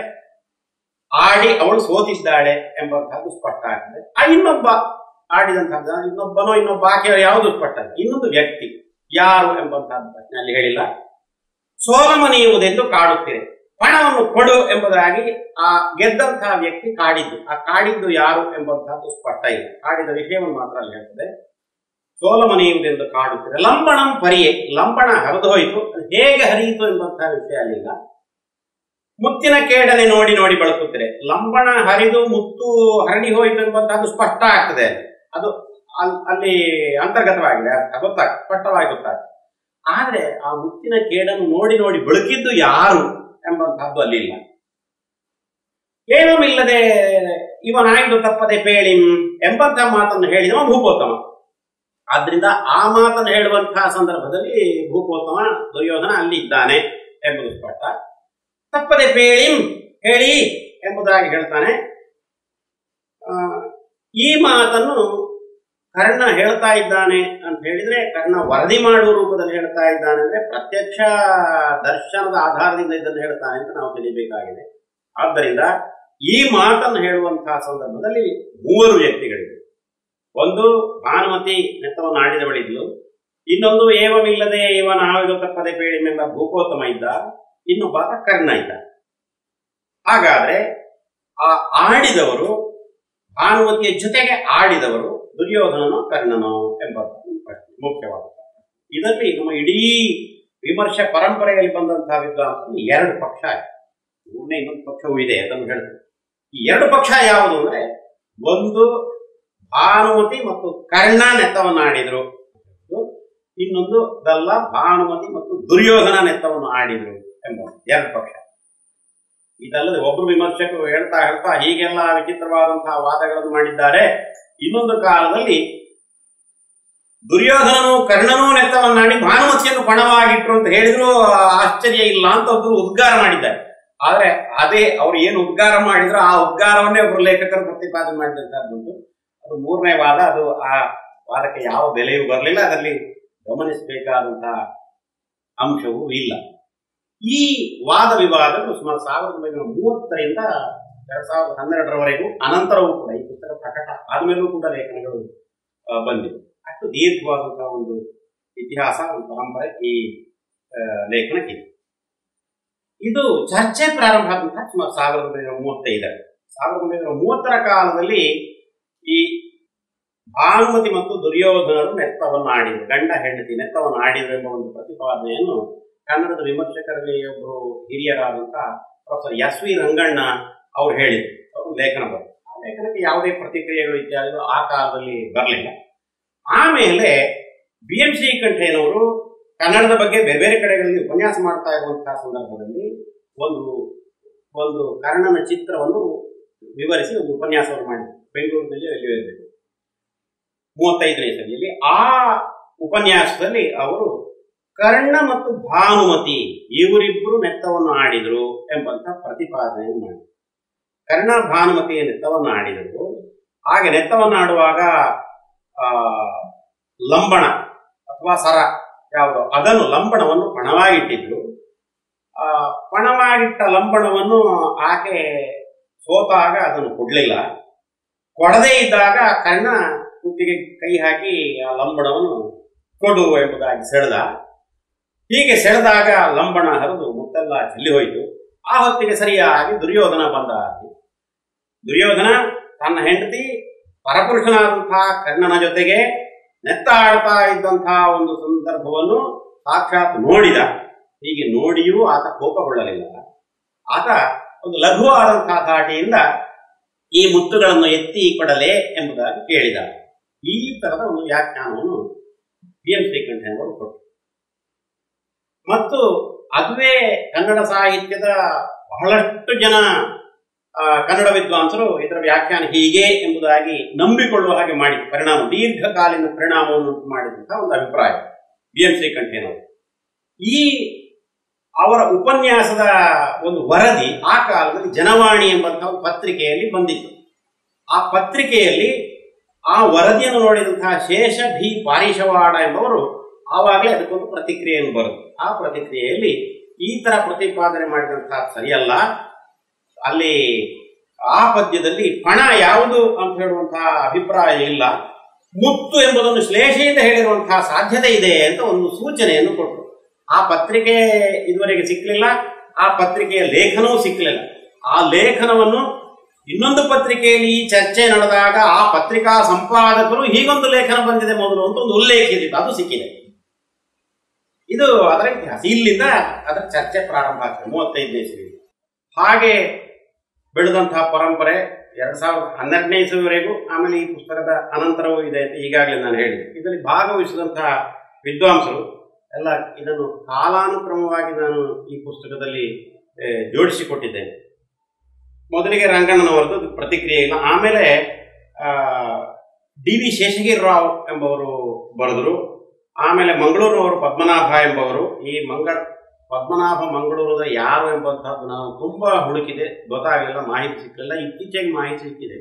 ಆಡಿ ಅವಳು ಸೋತಿದ್ದಾಳೆ ಎಂಬಂತಹದ್ದು ಸ್ಪಷ್ಟ ಆಗ್ತದೆ. ಆ ಇನ್ನೊಬ್ಬ ಆಡಿದಂತಹ ಇನ್ನೊಬ್ಬನೋ ಇನ್ನೊಬ್ಬ ಆಕೆ ಯಾವುದು ಸ್ಪಷ್ಟ. ಇನ್ನೊಂದು ವ್ಯಕ್ತಿ ಯಾರು ಎಂಬಂತಹದ್ದು ಪ್ರಶ್ನೆ ಅಲ್ಲಿ ಹೇಳಿಲ್ಲ. ಸೋಲಮನೆಯುವುದೆಂದು ಕಾಡುತ್ತೀರಿ, ಪಣವನ್ನು ಕೊಡು ಎಂಬುದಾಗಿ ಆ ಗೆದ್ದಂತಹ ವ್ಯಕ್ತಿ ಕಾಡಿದ್ದು, ಆ ಕಾಡಿದ್ದು ಯಾರು ಎಂಬಂತಹದ್ದು ಸ್ಪಷ್ಟ ಇಲ್ಲ. ಕಾಡಿದ ವಿಷಯವನ್ನು ಮಾತ್ರ ಅಲ್ಲಿ ಹೇಳ್ತದೆ. ಸೋಲಮನೆಯುವುದೆಂದು ಕಾಡುತ್ತೀರಿ, ಲಂಬಣಂ ಪರಿಯೇ, ಲಂಬಣ ಹರಿದು ಹೋಯಿತು, ಹೇಗೆ ಹರಿಯಿತು ಎಂಬಂತಹ ವಿಷಯ ಅಲ್ಲಿಲ್ಲ. ಮುತ್ತಿನ ಕೇಡನೆ ನೋಡಿ ನೋಡಿ ಬಳಸುತ್ತಾರೆ, ಲಂಬಣ ಹರಿದು ಮುತ್ತು ಹರಡಿ ಹೋಯಿತು ಎಂಬಂತಹದ್ದು ಸ್ಪಷ್ಟ ಆಗ್ತದೆ. ಅದು ಅಲ್ಲಿ ಅಂತರ್ಗತವಾಗಿದೆ, ಅರ್ಥ ಗೊತ್ತಾಗ್ತದೆ, ಸ್ಪಷ್ಟವಾಗಿ ಗೊತ್ತಾಗ್ತದೆ. ಆದ್ರೆ ಆ ಮುತ್ತಿನ ಕೇಡನ್ನು ನೋಡಿ ನೋಡಿ ಬಳಕಿದ್ದು ಯಾರು ಎಂಬಂತಹದ್ದು ಅಲ್ಲಿ ಇಲ್ಲ. ಏನುಮಿಲ್ಲದೆ ಇವನಾಯ್ದು ತಪ್ಪದೆ ಪೇಳಿಂ ಎಂಬಂತಹ ಮಾತನ್ನು ಹೇಳಿದವ ಭೂಪೋತ್ತಮ. ಆದ್ರಿಂದ ಆ ಮಾತನ್ನು ಹೇಳುವಂತಹ ಸಂದರ್ಭದಲ್ಲಿ ಭೂಪೋತ್ತಮ ದುರ್ಯೋಧನ ಅಲ್ಲಿ ಇದ್ದಾನೆ ಎಂಬುದು ಸ್ಪಷ್ಟ. ತಪ್ಪದೆ ಪೇಳಿಂ ಹೇಳಿ ಎಂಬುದಾಗಿ ಹೇಳ್ತಾನೆ. ಈ ಮಾತನ್ನು ಕರ್ಣ ಹೇಳ್ತಾ ಇದ್ದಾನೆ ಅಂತ ಹೇಳಿದ್ರೆ, ಕರ್ಣ ವರದಿ ಮಾಡುವ ರೂಪದಲ್ಲಿ ಹೇಳ್ತಾ ಇದ್ದಾನೆ ಅಂದ್ರೆ ಪ್ರತ್ಯಕ್ಷ ದರ್ಶನದ ಆಧಾರದಿಂದ ಇದನ್ನು ಹೇಳ್ತಾನೆ ಅಂತ ನಾವು ತಿಳಿಯಬೇಕಾಗಿದೆ. ಆದ್ದರಿಂದ ಈ ಮಾತನ್ನು ಹೇಳುವಂತಹ ಸಂದರ್ಭದಲ್ಲಿ ಮೂವರು ವ್ಯಕ್ತಿಗಳಿವೆ. ಒಂದು, ಭಾನುಮತಿ ನೆತ್ತವನ್ನು ಆಡಿದವಳಿದ್ಲು. ಇನ್ನೊಂದು, ಏವವಿಲ್ಲದೆ ಇವನ ಆಯುಧ ತಪ್ಪದೆ ಪೇಳಿಂ ಎಂಬ ಭೂಪೋತ್ತಮ ಇದ್ದ. ಇನ್ನೊಬ್ಬ ಕರ್ಣ ಇದ್ದ. ಹಾಗಾದ್ರೆ ಆ ಆಡಿದವರು, ಭಾನುಮತಿಯ ಜೊತೆಗೆ ಆಡಿದವರು ದುರ್ಯೋಧನನೋ ಕರ್ಣನೋ ಎಂಬ ಪ್ರಶ್ನೆ ಮುಖ್ಯವಾದ. ಇದರಲ್ಲಿ ನಮ್ಮ ಇಡೀ ವಿಮರ್ಶೆ ಪರಂಪರೆಯಲ್ಲಿ ಬಂದಂತಹ ವಿದ್ವಾಂಸರು ಎರಡು ಪಕ್ಷ ಆಗಿದೆ. ಮೂರನೇ ಇನ್ನೊಂದು ಪಕ್ಷವೂ ಇದೆ, ಅದನ್ನು ಹೇಳ್ತೇವೆ. ಈ ಎರಡು ಪಕ್ಷ ಯಾವುದು ಅಂದ್ರೆ, ಒಂದು ಭಾನುಮತಿ ಮತ್ತು ಕರ್ಣ ನೆತ್ತವನ್ನು ಆಡಿದ್ರು, ಇನ್ನೊಂದು ದಲ್ಲ ಭಾನುಮತಿ ಮತ್ತು ದುರ್ಯೋಧನ ನೆತ್ತವನ್ನು ಆಡಿದ್ರು ಎಂಬ ಎರಡು ಪಕ್ಷ. ಇದಲ್ಲದೆ ಒಬ್ಬರು ವಿಮರ್ಶಕರು ಹೇಳ್ತಾ ಹೇಳ್ತಾ ಹೀಗೆಲ್ಲ ವಿಚಿತ್ರವಾದಂತಹ ವಾದಗಳನ್ನು ಮಾಡಿದ್ದಾರೆ. ಇನ್ನೊಂದು ಕಾಲದಲ್ಲಿ ದುರ್ಯೋಧನನು ಕರ್ಣನೂ ನೆತ್ತವನ್ನಾಡಿ ಭಾನುಮತಿಯನ್ನು ಪಣವಾಗಿಟ್ರು ಅಂತ ಹೇಳಿದ್ರು ಆಶ್ಚರ್ಯ ಇಲ್ಲ ಅಂತ ಒಬ್ಬರು ಉದ್ಗಾರ ಮಾಡಿದ್ದಾರೆ. ಆದ್ರೆ ಅದೇ ಅವರು ಏನು ಉದ್ಗಾರ ಮಾಡಿದ್ರು ಆ ಉದ್ಗಾರವನ್ನೇ ಒಬ್ಬರು ಲೇಖಕರು ಪ್ರತಿಪಾದನೆ ಮಾಡಿದಂತಹದ್ದುಂಟು. ಅದು ಮೂರನೇ ವಾದ. ಅದು ಆ ವಾದಕ್ಕೆ ಯಾವ ಬೆಲೆಯೂ ಬರಲಿಲ್ಲ. ಅದರಲ್ಲಿ ಗಮನಿಸಬೇಕಾದಂತಹ ಅಂಶವೂ ಇಲ್ಲ. ಈ ವಾದ ವಿವಾದಗಳು ಸುಮಾರು 1930ರಿಂದ 2012ರವರೆಗೂ ಅನಂತರವೂ ಕೂಡ, ಈ ಪುಸ್ತಕ ಪ್ರಕಟ ಆದಮೇಲೂ ಕೂಡ ಲೇಖನಗಳು ಬಂದಿವೆ. ಅಷ್ಟು ದೀರ್ಘವಾದಂತಹ ಒಂದು ಇತಿಹಾಸ, ಒಂದು ಪರಂಪರೆ ಈ ಲೇಖನಕ್ಕಿದೆ. ಇದು ಚರ್ಚೆ ಪ್ರಾರಂಭ ಆದಂತಹ ಸುಮಾರು 1935 ಕಾಲದಲ್ಲಿ ಈ ಭಾನುಮತಿ ಮತ್ತು ದುರ್ಯೋಧನರು ನೆತ್ತವನ್ನು ಆಡಿದರು, ಗಂಡ ಹೆಂಡತಿ ನೆತ್ತವನ್ನು ಆಡಿದರು ಎಂಬ ಒಂದು ಪ್ರತಿಪಾದನೆಯನ್ನು ಕನ್ನಡದ ವಿಮರ್ಶಕರಲ್ಲಿ ಒಬ್ಬರು ಹಿರಿಯರಾದಂತಹ ಪ್ರೊಫೆಸರ್ ಎಸ್ವಿ ರಂಗಣ್ಣ ಅವರು ಹೇಳಿದರು. ಅವರು ಲೇಖನ ಬರೆದರು. ಆ ಲೇಖನಕ್ಕೆ ಯಾವುದೇ ಪ್ರತಿಕ್ರಿಯೆಗಳು ಇತ್ಯಾದಿಗಳು ಆ ಕಾಲದಲ್ಲಿ ಬರಲಿಲ್ಲ. ಆಮೇಲೆ BMC ಕಂಠೇನವರು ಕನ್ನಡದ ಬಗ್ಗೆ ಬೇರೆ ಬೇರೆ ಕಡೆಗಳಲ್ಲಿ ಉಪನ್ಯಾಸ ಮಾಡ್ತಾ ಇರುವಂತಹ ಸಂದರ್ಭದಲ್ಲಿ ಒಂದು ಕನ್ನಡನ ಚಿತ್ರವನ್ನು ವಿವರಿಸಿ ಒಂದು ಉಪನ್ಯಾಸವನ್ನು ಮಾಡಿದರು ಬೆಂಗಳೂರಿನಲ್ಲಿ ಅಲ್ಲಿ ಇರಬೇಕು 35ನೇ ಇಸವಿಯಲ್ಲಿ. ಆ ಉಪನ್ಯಾಸದಲ್ಲಿ ಅವರು ಕರ್ಣ ಮತ್ತು ಭಾನುಮತಿ ಇವರಿಬ್ಬರು ನೆತ್ತವನ್ನು ಆಡಿದರು ಎಂಬಂತ ಪ್ರತಿಪಾದನೆ ಮಾಡಿದರು. ಕರ್ಣ ಭಾನುಮತಿಯ ನೆತ್ತವನ್ನು ಆಡಿದರು. ಹಾಗೆ ನೆತ್ತವನ್ನು ಆಡುವಾಗ ಲಂಬಣ ಅಥವಾ ಸರ ಯಾವುದು ಅದನ್ನು ಲಂಬಣವನ್ನು ಪಣವಾಗಿಟ್ಟಿದ್ರು. ಪಣವಾಗಿಟ್ಟ ಲಂಬಣವನ್ನು ಆಕೆ ಸೋತಾಗ ಅದನ್ನು ಕೊಡಲಿಲ್ಲ. ಕೊಡದೇ ಇದ್ದಾಗ ಕರ್ಣ ಕುತ್ತಿಗೆ ಕೈ ಹಾಕಿ ಆ ಲಂಬಣವನ್ನು ಕೊಡು ಎಂಬುದಾಗಿ ಸೆಳೆದ. ಹೀಗೆ ಸೆಳೆದಾಗ ಲಂಬಣ ಹರಿದು ಮುತ್ತೆಲ್ಲ ಚೆಲ್ಲಿ ಹೋಯಿತು. ಆ ಹೊತ್ತಿಗೆ ಸರಿಯಾಗಿ ದುರ್ಯೋಧನ ಬಂದ. ದುರ್ಯೋಧನ ತನ್ನ ಹೆಂಡತಿ ಪರಪುರುಷನಾದಂತಹ ಕರ್ಣನ ಜೊತೆಗೆ ನೆತ್ತಾಡ್ತಾ ಇದ್ದಂತಹ ಒಂದು ಸಂದರ್ಭವನ್ನು ಸಾಕ್ಷಾತ್ ನೋಡಿದ. ಹೀಗೆ ನೋಡಿಯೂ ಆತ ಕೋಪಗೊಳ್ಳಲಿಲ್ಲ. ಆತ ಒಂದು ಲಘುವಾದಂತಹ ಧಾಟಿಯಿಂದ ಈ ಮುತ್ತುಗಳನ್ನು ಎತ್ತಿ ಕೊಡಲೆ ಎಂಬುದಾಗಿ ಕೇಳಿದ. ಈ ತರದ ಒಂದು ವ್ಯಾಖ್ಯಾನವನ್ನು BM ಶ್ರೀಕಂಠಯ್ಯನವರು ಕೊಟ್ಟರು. ಮತ್ತು ಅದುವೇ ಕನ್ನಡ ಸಾಹಿತ್ಯದ ಬಹಳಷ್ಟು ಜನ ಕನ್ನಡ ವಿದ್ವಾಂಸರು ಇದರ ವ್ಯಾಖ್ಯಾನ ಹೀಗೆ ಎಂಬುದಾಗಿ ನಂಬಿಕೊಳ್ಳುವ ಹಾಗೆ ಮಾಡಿದ ಪರಿಣಾಮ ದೀರ್ಘಕಾಲೀನ ಪರಿಣಾಮವನ್ನು ಮಾಡಿದಂತಹ ಒಂದು ಅಭಿಪ್ರಾಯ BM ಶ್ರೀಕಂಠಯ್ಯನವರು. ಈ ಅವರ ಉಪನ್ಯಾಸದ ಒಂದು ವರದಿ ಆ ಕಾಲದಲ್ಲಿ ಜನವಾಣಿ ಎಂಬಂತಹ ಒಂದು ಪತ್ರಿಕೆಯಲ್ಲಿ ಬಂದಿತ್ತು. ಆ ಪತ್ರಿಕೆಯಲ್ಲಿ ಆ ವರದಿಯನ್ನು ನೋಡಿದಂತಹ ಶೇಷ ಭಿ ಪಾರೀಶವಾಡ ಎಂಬವರು ಆವಾಗಲೇ ಅದಕ್ಕೊಂದು ಪ್ರತಿಕ್ರಿಯೆಯನ್ನು ಬರುತ್ತೆ. ಆ ಪ್ರತಿಕ್ರಿಯೆಯಲ್ಲಿ ಈ ತರ ಪ್ರತಿಪಾದನೆ ಮಾಡಿದಂತಹ ಸರಿಯಲ್ಲ, ಅಲ್ಲಿ ಆ ಪದ್ಯದಲ್ಲಿ ಪಣ ಯಾವುದು ಅಂತ ಹೇಳುವಂತಹ ಅಭಿಪ್ರಾಯ ಇಲ್ಲ, ಮುತ್ತು ಎಂಬುದನ್ನು ಶ್ಲೇಷೆಯಿಂದ ಹೇಳಿರುವಂತಹ ಸಾಧ್ಯತೆ ಇದೆ ಅಂತ ಒಂದು ಸೂಚನೆಯನ್ನು ಕೊಟ್ಟರು. ಆ ಪತ್ರಿಕೆ ಇದುವರೆಗೆ ಸಿಕ್ಕಲಿಲ್ಲ, ಆ ಪತ್ರಿಕೆಯ ಲೇಖನವೂ ಸಿಕ್ಕಲಿಲ್ಲ. ಆ ಲೇಖನವನ್ನು ಇನ್ನೊಂದು ಪತ್ರಿಕೆಯಲ್ಲಿ ಈ ಚರ್ಚೆ ನಡೆದಾಗ ಆ ಪತ್ರಿಕಾ ಸಂಪಾದಕರು ಹೀಗೊಂದು ಲೇಖನ ಬಂದಿದೆ ಮೊದಲು ಅಂತ ಒಂದು ಉಲ್ಲೇಖ ಇದ್ದಿತ್ತು, ಅದು ಸಿಕ್ಕಿದೆ. ಇದು ಅದರ ಇತಿಹಾಸ. ಇಲ್ಲಿಂದ ಅದರ ಚರ್ಚೆ ಪ್ರಾರಂಭ ಆಗ್ತದೆ 35ನೇ ಇಸವಿಯಲ್ಲಿ. ಹಾಗೆ ಬೆಳೆದಂತಹ ಪರಂಪರೆ 2012ನೇ ಇಸವಿವರೆಗೂ, ಆಮೇಲೆ ಈ ಪುಸ್ತಕದ ಅನಂತರವೂ ಇದೆ ಅಂತ ಈಗಾಗಲೇ ನಾನು ಹೇಳಿದೆ. ಇದರಲ್ಲಿ ಭಾಗವಹಿಸಿದಂತಹ ವಿದ್ವಾಂಸರು ಎಲ್ಲ ಇದನ್ನು ಕಾಲಾನುಕ್ರಮವಾಗಿ ನಾನು ಈ ಪುಸ್ತಕದಲ್ಲಿ ಜೋಡಿಸಿಕೊಟ್ಟಿದ್ದೇನೆ. ಮೊದಲಿಗೆ ರಂಗಣ್ಣನವರದ್ದು ಪ್ರತಿಕ್ರಿಯೆ ಇಲ್ಲ. ಆಮೇಲೆ DV ಶೇಷಗಿರಿ ರಾವ್ ಎಂಬವರು ಬರೆದರು. ಆಮೇಲೆ ಮಂಗಳೂರಿನವರು ಪದ್ಮನಾಭ ಎಂಬವರು, ಈ ಪದ್ಮನಾಭ ಮಂಗಳೂರದ ಯಾರು ಎಂಬಂತಹದ್ದು ನಾನು ತುಂಬ ಹುಡುಕಿದೆ, ಗೊತ್ತಾಗಲಿಲ್ಲ, ಮಾಹಿತಿ ಸಿಕ್ಕಲಿಲ್ಲ. ಇತ್ತೀಚೆಗೆ ಮಾಹಿತಿ ಸಿಕ್ಕಿದೆ.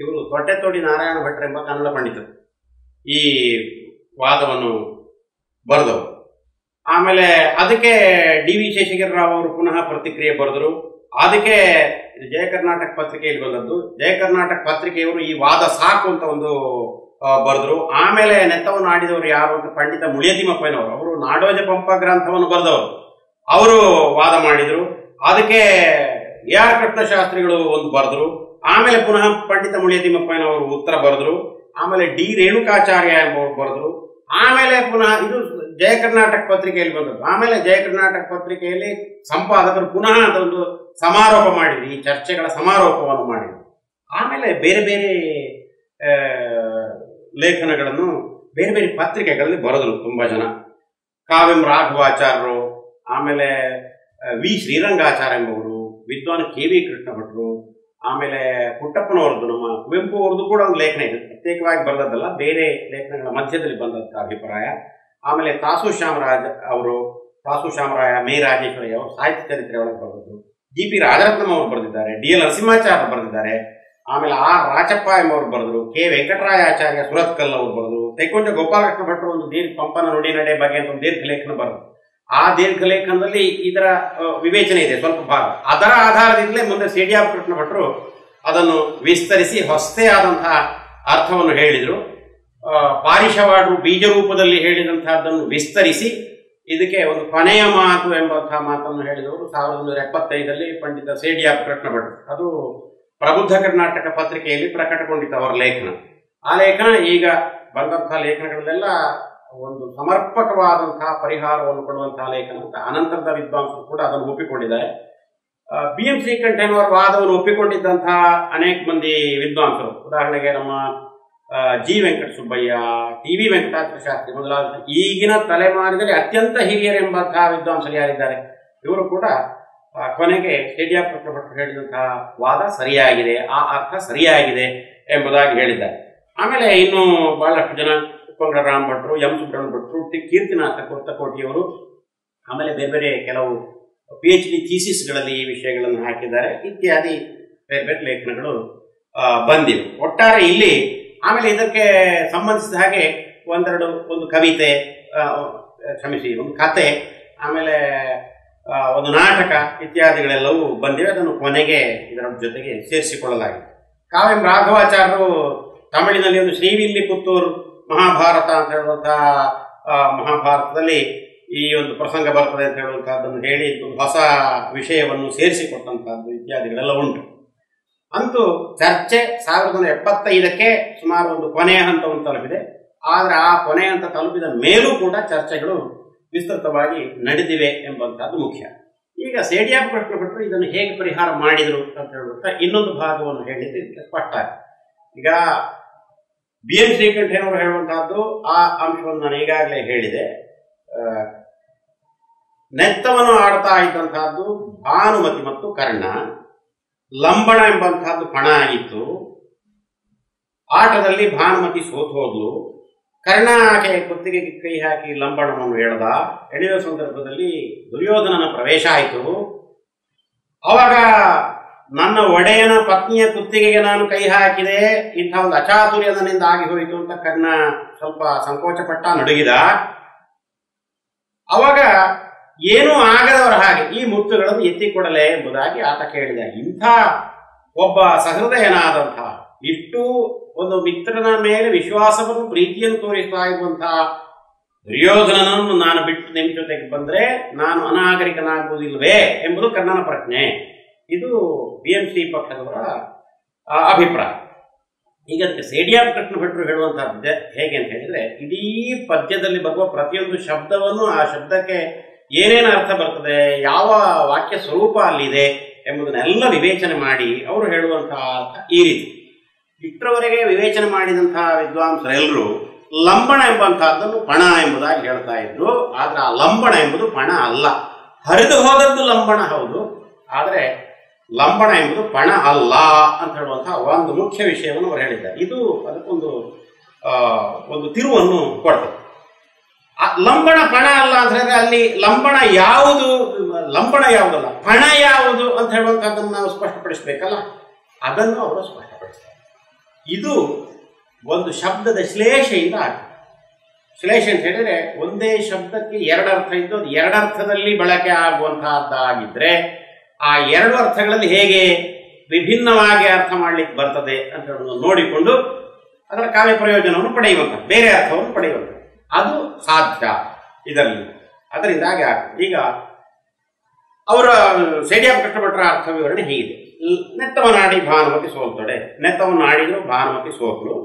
ಇವರು ತೊಟ್ಟೆತೋಡಿ ನಾರಾಯಣ ಭಟ್ರ ಎಂಬ ಕನ್ನಡ ಪಂಡಿತರು ಈ ವಾದವನ್ನು ಬರೆದವರು. ಆಮೇಲೆ ಅದಕ್ಕೆ DV ಶೇಷಗಿರಿ ರಾವ್ ಅವರು ಪುನಃ ಪ್ರತಿಕ್ರಿಯೆ ಬರೆದರು. ಅದಕ್ಕೆ ಜಯ ಕರ್ನಾಟಕ ಪತ್ರಿಕೆಯಲ್ಲಿ ಬಂದದ್ದು. ಜಯ ಕರ್ನಾಟಕ ಪತ್ರಿಕೆಯವರು ಈ ವಾದ ಸಾಕು ಅಂತ ಒಂದು ಬರೆದ್ರು. ಆಮೇಲೆ ನೆತ್ತವನ್ನು ಆಡಿದವರು ಯಾರು ಅಂತ ಪಂಡಿತ ಮುಳಿಯತಿಮ್ಮಪ್ಪನವರು, ಅವರು ನಾಡೋಜ ಪಂಪ ಗ್ರಂಥವನ್ನು ಬರೆದವರು, ಅವರು ವಾದ ಮಾಡಿದರು. ಅದಕ್ಕೆ AR ಕೃಷ್ಣಶಾಸ್ತ್ರಿಗಳು ಒಂದು ಬರೆದ್ರು. ಆಮೇಲೆ ಪುನಃ ಪಂಡಿತ ಮುಳಿಯತಿಮ್ಮಪ್ಪನವರು ಉತ್ತರ ಬರೆದ್ರು. ಆಮೇಲೆ D. ರೇಣುಕಾಚಾರ್ಯ ಎಂಬವರು ಬರೆದ್ರು. ಆಮೇಲೆ ಪುನಃ ಇದು ಜಯ ಕರ್ನಾಟಕ ಪತ್ರಿಕೆಯಲ್ಲಿ ಬಂದದ್ದು. ಆಮೇಲೆ ಜಯ ಕರ್ನಾಟಕ ಪತ್ರಿಕೆಯಲ್ಲಿ ಸಂಪಾದಕರು ಪುನಃ ಅದೊಂದು ಸಮಾರೋಪ ಮಾಡಿದ್ರು, ಈ ಚರ್ಚೆಗಳ ಸಮಾರೋಪವನ್ನು ಮಾಡಿದರು. ಆಮೇಲೆ ಬೇರೆ ಬೇರೆ ಲೇಖನಗಳನ್ನು ಬೇರೆ ಬೇರೆ ಪತ್ರಿಕೆಗಳಲ್ಲಿ ಬರೆದರು ತುಂಬ ಜನ. ಕಾವ್ಯಂ ರಾಘವಾಚಾರ್ಯರು, ಆಮೇಲೆ V. ಶ್ರೀರಂಗಾಚಾರ್ಯ ಎಂಬವರು, ವಿದ್ವಾನ್ KV. ಕೃಷ್ಣ ಭಟ್ರು, ಆಮೇಲೆ ಪುಟ್ಟಪ್ಪನವ್ರದ್ದು ನಮ್ಮ ಕುವೆಂಪು ಅವ್ರದ್ದು ಕೂಡ ಒಂದು ಲೇಖನ ಇದೆ, ಪ್ರತ್ಯೇಕವಾಗಿ ಬರೆದದ್ದಲ್ಲ, ಬೇರೆ ಲೇಖನಗಳ ಮಧ್ಯದಲ್ಲಿ ಬಂದಂಥ ಅಭಿಪ್ರಾಯ. ಆಮೇಲೆ ತಾಸು ಶ್ಯಾಮರಾಯ ಮೇ ರಾಜೇಶ್ವರಯ್ಯ ಅವರು ಸಾಹಿತ್ಯ ಚರಿತ್ರೆ ಒಳಗೆ ಬರೆದದ್ದು. GP. ರಾಜರತ್ನಂ ಅವರು ಬರೆದಿದ್ದಾರೆ. DL. ನರಸಿಂಹಾಚಾರ್ಯ ಬರೆದಿದ್ದಾರೆ. ಆಮೇಲೆ R. ರಾಚಪ್ಪ ಎಂಬವರು ಬರೆದರು. K. ವೆಂಕಟರಾಯಾಚಾರ್ಯ ಸುರತ್ಕಲ್ ಅವರು ಬರೆದರು. ತೆಕೊಂಡ ಗೋಪಾಲಕೃಷ್ಣ ಭಟ್ರು ಒಂದು ದೀರ್ಘ ಪಂಪನ ನುಡಿ ನಡೆ ಬಗ್ಗೆ ಅಂತ ಒಂದು ದೀರ್ಘ ಲೇಖನ ಬರೆದರು. ಆ ದೀರ್ಘ ಲೇಖನದಲ್ಲಿ ಇದರ ವಿವೇಚನೆ ಇದೆ ಸ್ವಲ್ಪ ಭಾಗ. ಅದರ ಆಧಾರದಿಂದಲೇ ಮುಂದೆ CD. ಕೃಷ್ಣ ಭಟ್ರು ಅದನ್ನು ವಿಸ್ತರಿಸಿ ಹೊಸದೇ ಆದಂತಹ ಅರ್ಥವನ್ನು ಹೇಳಿದರು. ಪಾರೀಶವಾಡರು ಬೀಜ ರೂಪದಲ್ಲಿ ಹೇಳಿದಂತಹದ್ದನ್ನು ವಿಸ್ತರಿಸಿ ಇದಕ್ಕೆ ಒಂದು ಕೊನೆಯ ಮಾತು ಎಂಬಂತಹ ಮಾತನ್ನು ಹೇಳಿದವರು 1975ರಲ್ಲಿ ಪಂಡಿತ CD. ಕೃಷ್ಣ ಭಟ್ರು. ಅದು ಪ್ರಬುದ್ಧ ಕರ್ನಾಟಕ ಪತ್ರಿಕೆಯಲ್ಲಿ ಪ್ರಕಟಗೊಂಡಿತ್ತು ಅವರ ಲೇಖನ. ಆ ಲೇಖನ ಈಗ ಬಂದಂತಹ ಲೇಖನಗಳಲ್ಲೆಲ್ಲ ಒಂದು ಸಮರ್ಪಕವಾದಂತಹ ಪರಿಹಾರವನ್ನು ಕೊಡುವಂತಹ ಲೇಖನ ಅಂತ ಅನಂತರದ ವಿದ್ವಾಂಸರು ಕೂಡ ಅದನ್ನು ಒಪ್ಪಿಕೊಂಡಿದ್ದಾರೆ. BM. ಶ್ರೀಕಂಠಯ್ಯನವರ ವಾದವನ್ನು ಒಪ್ಪಿಕೊಂಡಿದ್ದಂತಹ ಅನೇಕ ಮಂದಿ ವಿದ್ವಾಂಸರು, ಉದಾಹರಣೆಗೆ ನಮ್ಮ ಜಿ ವೆಂಕಟ ಸುಬ್ಬಯ್ಯ, ಟಿವಿ ವೆಂಕಟಾಚಲ ಶಾಸ್ತ್ರಿ ಮೊದಲಾದ ಈಗಿನ ತಲೆಮಾರಿನಲ್ಲಿ ಅತ್ಯಂತ ಹಿರಿಯರೆಂಬಂತಹ ವಿದ್ವಾಂಸರು ಯಾರಿದ್ದಾರೆ ಇವರು ಕೂಡ ಕೊನೆಗೆ ಟೆಡಿಯಾ ಪ್ರಕಟಪಟ್ಟು ಹೇಳಿದಂತಹ ವಾದ ಸರಿಯಾಗಿದೆ, ಆ ಅರ್ಥ ಸರಿಯಾಗಿದೆ ಎಂಬುದಾಗಿ ಹೇಳಿದ್ದಾರೆ. ಆಮೇಲೆ ಇನ್ನು ಬಹಳಷ್ಟು ಜನ ಕೊಂಡರಾಮ್ ಭಟ್ರು, ಎಂ ಸುಬ್ರಹ್ಮಣ್ಯ ಭಟ್ರು, ಕೀರ್ತಿನಾಥ ಕೊರ್ತಕೋಟಿಯವರು, ಆಮೇಲೆ ಬೇರೆ ಬೇರೆ ಕೆಲವು PhD ಥೀಸಿಸ್ಗಳಲ್ಲಿ ಈ ವಿಷಯಗಳನ್ನು ಹಾಕಿದ್ದಾರೆ. ಇತ್ಯಾದಿ ಬೇರೆ ಬೇರೆ ಲೇಖನಗಳು ಬಂದಿವೆ. ಒಟ್ಟಾರೆ ಇಲ್ಲಿ ಆಮೇಲೆ ಇದಕ್ಕೆ ಸಂಬಂಧಿಸಿದ ಹಾಗೆ ಒಂದು ಕವಿತೆ, ಕ್ಷಮಿಸಿ ಒಂದು ಕತೆ, ಆಮೇಲೆ ಒಂದು ನಾಟಕ ಇತ್ಯಾದಿಗಳೆಲ್ಲವೂ ಬಂದಿವೆ. ಅದನ್ನು ಕೊನೆಗೆ ಇದರ ಜೊತೆಗೆ ಸೇರಿಸಿಕೊಳ್ಳಲಾಗಿದೆ. ಕಾವ್ಯಂ ರಾಘವಾಚಾರ್ಯರು ತಮಿಳಿನಲ್ಲಿ ಒಂದು ಶ್ರೀವಿಲ್ಲಿ ಪುತ್ತೂರು ಮಹಾಭಾರತ ಅಂತ ಹೇಳುವಂತಹ ಮಹಾಭಾರತದಲ್ಲಿ ಈ ಒಂದು ಪ್ರಸಂಗ ಬರ್ತದೆ ಅಂತ ಹೇಳುವಂತಹದ್ದನ್ನು ಹೇಳಿ ಹೊಸ ವಿಷಯವನ್ನು ಸೇರಿಸಿಕೊಟ್ಟಂತಹದ್ದು ಇತ್ಯಾದಿಗಳೆಲ್ಲ ಉಂಟು. ಅಂತೂ ಚರ್ಚೆ 1975ಕ್ಕೆ ಸುಮಾರು ಒಂದು ಕೊನೆಯ ಹಂತವನ್ನು ತಲುಪಿದೆ. ಆದರೆ ಆ ಕೊನೆಯ ಹಂತ ತಲುಪಿದ ಮೇಲೂ ಕೂಡ ಚರ್ಚೆಗಳು ವಿಸ್ತೃತವಾಗಿ ನಡೆದಿವೆ ಎಂಬಂತಹದ್ದು ಮುಖ್ಯ. ಈಗ ಸೇಡಿಯಾ ಪ್ರಶ್ನೆ ಬಿಟ್ಟರು ಇದನ್ನು ಹೇಗೆ ಪರಿಹಾರ ಮಾಡಿದರು ಅಂತ ಹೇಳುವಂತ ಇನ್ನೊಂದು ಭಾಗವನ್ನು ಹೇಳಿದ್ದು ಸ್ಪಷ್ಟ ಆಗಿದೆ. ಈಗ BN ಶ್ರೀಕಂಠೇನವರು ಹೇಳುವಂತಹದ್ದು ಆ ಅಂಶವನ್ನು ನಾನು ಈಗಾಗಲೇ ಹೇಳಿದೆ. ನೆತ್ತವನ್ನು ಆಡ್ತಾ ಇದ್ದಂತಹದ್ದು ಭಾನುಮತಿ ಮತ್ತು ಕರ್ಣ, ಲಂಬಣ ಎಂಬಂತಹದ್ದು ಪಣ ಆಗಿತ್ತು. ಆಟದಲ್ಲಿ ಭಾನುಮತಿ ಸೋತು ಹೋದ್ಲು, ಕರ್ಣ ಆಕೆ ಕುತ್ತಿಗೆಗೆ ಕೈ ಹಾಕಿ ಲಂಬಣವನ್ನು ಎಳೆದ. ಎಳೆಯುವ ಸಂದರ್ಭದಲ್ಲಿ ದುರ್ಯೋಧನನ ಪ್ರವೇಶ ಆಯಿತು. ಅವಾಗ ನನ್ನ ಒಡೆಯನ ಪತ್ನಿಯ ಕುತ್ತಿಗೆಗೆ ನಾನು ಕೈ ಹಾಕಿದೆ, ಇಂಥ ಒಂದು ಅಚಾತುರ್ಯ ನನ್ನಿಂದ ಆಗಿ ಹೋಯಿತು ಅಂತ ಕರ್ಣ ಸ್ವಲ್ಪ ಸಂಕೋಚಪಟ್ಟ, ನಡುಗಿದ. ಅವಾಗ ಏನೂ ಆಗದವರ ಹಾಗೆ ಈ ಮುತ್ತುಗಳನ್ನು ಎತ್ತಿಕೊಡಲೆ ಎಂಬುದಾಗಿ ಆತ ಕೇಳಿದ. ಇಂಥ ಒಬ್ಬ ಸಹೃದಯನಾದಂತಹ, ಇಷ್ಟು ಒಂದು ಮಿತ್ರನ ಮೇಲೆ ವಿಶ್ವಾಸವನ್ನು ಪ್ರೀತಿಯನ್ನು ತೋರಿಸ್ತಾ ಇರುವಂತಹ ದುರ್ಯೋಧನನನ್ನು ನಾನು ಬಿಟ್ಟು ನಿಮ್ಮ ಜೊತೆಗೆ ಬಂದರೆ ನಾನು ಅನಾಗರಿಕನಾಗುವುದಿಲ್ಲವೇ ಎಂಬುದು ಕರ್ಣನ ಪ್ರಶ್ನೆ. ಇದು BMC ಪಕ್ಷದವರ ಅಭಿಪ್ರಾಯ. ಈಗ ಸೇಡಿಯಾ ಪ್ರಕಟನ ಭಟ್ರು ಹೇಳುವಂತಹ ಹೇಗೆ ಅಂತ ಹೇಳಿದ್ರೆ, ಇಡೀ ಪದ್ಯದಲ್ಲಿ ಬರುವ ಪ್ರತಿಯೊಂದು ಶಬ್ದವನ್ನು, ಆ ಶಬ್ದಕ್ಕೆ ಏನೇನು ಅರ್ಥ ಬರ್ತದೆ, ಯಾವ ವಾಕ್ಯ ಸ್ವರೂಪ ಅಲ್ಲಿದೆ ಎಂಬುದನ್ನೆಲ್ಲ ವಿವೇಚನೆ ಮಾಡಿ ಅವರು ಹೇಳುವಂತಹ ಅರ್ಥ ಈ ರೀತಿ. ಇಷ್ಟರವರೆಗೆ ವಿವೇಚನೆ ಮಾಡಿದಂತಹ ವಿದ್ವಾಂಸರೆಲ್ಲರೂ ಲಂಬಣ ಎಂಬಂತಹದ್ದನ್ನು ಪಣ ಎಂಬುದಾಗಿ ಹೇಳ್ತಾ ಇದ್ರು. ಆದ್ರೆ ಆ ಲಂಬಣ ಎಂಬುದು ಪಣ ಅಲ್ಲ. ಹರಿದು ಹೋದದ್ದು ಲಂಬಣ ಹೌದು, ಆದರೆ ಲಂಬಣ ಎಂಬುದು ಪಣ ಅಲ್ಲ ಅಂತ ಹೇಳುವಂತಹ ಒಂದು ಮುಖ್ಯ ವಿಷಯವನ್ನು ಅವರು ಹೇಳಿದ್ದಾರೆ. ಇದು ಅದಕ್ಕೊಂದು ತಿರುವನ್ನು ಕೊಡ್ತದೆ. ಲಂಬಣ ಪಣ ಅಲ್ಲ ಅಂತ ಹೇಳಿದ್ರೆ ಅಲ್ಲಿ ಲಂಬಣ ಯಾವುದಲ್ಲ ಪಣ ಯಾವುದು ಅಂತ ಹೇಳುವಂಥದ್ದನ್ನು ನಾವು ಸ್ಪಷ್ಟಪಡಿಸಬೇಕಲ್ಲ, ಅದನ್ನು ಅವರು ಸ್ಪಷ್ಟಪಡಿಸ್ತಾರೆ. ಇದು ಒಂದು ಶಬ್ದದ ಶ್ಲೇಷೆಯಿಂದ ಆಗ್ತದೆ. ಶ್ಲೇಷೆ ಅಂತ ಹೇಳಿದ್ರೆ ಒಂದೇ ಶಬ್ದಕ್ಕೆ ಎರಡರ್ಥ ಇದ್ದು ಅದು ಎರಡರ್ಥದಲ್ಲಿ ಬಳಕೆ ಆಗುವಂತಹದ್ದಾಗಿದ್ದರೆ ಆ ಎರಡು ಅರ್ಥಗಳಲ್ಲಿ ಹೇಗೆ ವಿಭಿನ್ನವಾಗಿ ಅರ್ಥ ಮಾಡಲಿಕ್ಕೆ ಬರ್ತದೆ ಅಂತ ನೋಡಿಕೊಂಡು ಅದರ ಕಾವ್ಯ ಪ್ರಯೋಜನವನ್ನು ಪಡೆಯುವಂಥ ಬೇರೆ ಅರ್ಥವನ್ನು ಪಡೆಯುವಂಥ ಅದು ಸಾಧ್ಯ ಇದರಲ್ಲಿ. ಅದರಿಂದಾಗಿ ಈಗ ಅವರ ಸೇಡಿಯಾ ಪ್ರಕಟಪಟ್ಟರ ಅರ್ಥ ವಿವರಣೆ ಹೀಗಿದೆ. ನೆತ್ತವನಾಡಿ ಭಾನುಮತಿ ಸೋಲ್ತೊಡೆ, ನೆತ್ತವನ್ನು ಆಡಿದ್ರು ಭಾನುಮತಿ ಸೋಲು.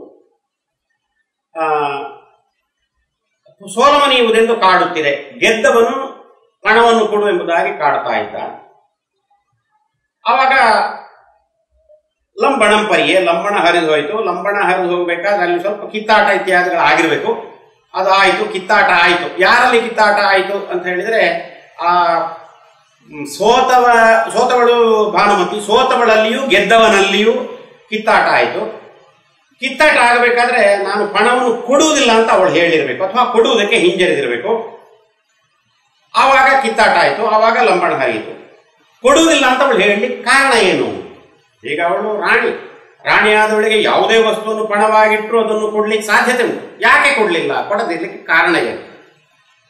ಸೋಲವನೀವುದೆಂದು ಕಾಡುತ್ತಿದೆ, ಗೆದ್ದವನು ಪಣವನ್ನು ಕೊಡು ಎಂಬುದಾಗಿ ಕಾಡ್ತಾ ಇದ್ದ. ಆವಾಗ ಲಂಬಣಂ ಪರಿಯೇ, ಲಂಬಣ ಹರಿದು ಹೋಯಿತು. ಲಂಬಣ ಹರಿದು ಹೋಗಬೇಕಾದ್ರೆ ಅಲ್ಲಿ ಸ್ವಲ್ಪ ಕಿತ್ತಾಟ ಇತ್ಯಾದಿಗಳು ಆಗಿರಬೇಕು. ಅದು ಆಯಿತು, ಕಿತ್ತಾಟ ಆಯಿತು. ಯಾರಲ್ಲಿ ಕಿತ್ತಾಟ ಆಯಿತು ಅಂತ ಹೇಳಿದರೆ ಆ ಸೋತವಳು ಭಾನುಮತಿ, ಸೋತವಳಲ್ಲಿಯೂ ಗೆದ್ದವನಲ್ಲಿಯೂ ಕಿತ್ತಾಟ ಆಯಿತು. ಕಿತ್ತಾಟ ಆಗಬೇಕಾದ್ರೆ ನಾನು ಪಣವನ್ನು ಕೊಡುವುದಿಲ್ಲ ಅಂತ ಅವಳು ಹೇಳಿರಬೇಕು ಅಥವಾ ಕೊಡುವುದಕ್ಕೆ ಹಿಂಜರಿದಿರಬೇಕು. ಆವಾಗ ಕಿತ್ತಾಟ ಆಯಿತು, ಆವಾಗ ಲಂಬಣ ಹರಿಯಿತು. ಕೊಡುವುದಿಲ್ಲ ಅಂತ ಅವಳು ಹೇಳಲಿಕ್ಕೆ ಕಾರಣ ಏನು? ಈಗ ಅವಳು ರಾಣಿಯಾದವಳಿಗೆ ಯಾವುದೇ ವಸ್ತುವನ್ನು ಪಣವಾಗಿಟ್ಟರು ಅದನ್ನು ಕೊಡ್ಲಿಕ್ಕೆ ಸಾಧ್ಯತೆ ಉಂಟು. ಯಾಕೆ ಕೊಡಲಿಲ್ಲ, ಕೊಡದಿರ್ಲಿಕ್ಕೆ ಕಾರಣ ಏನು?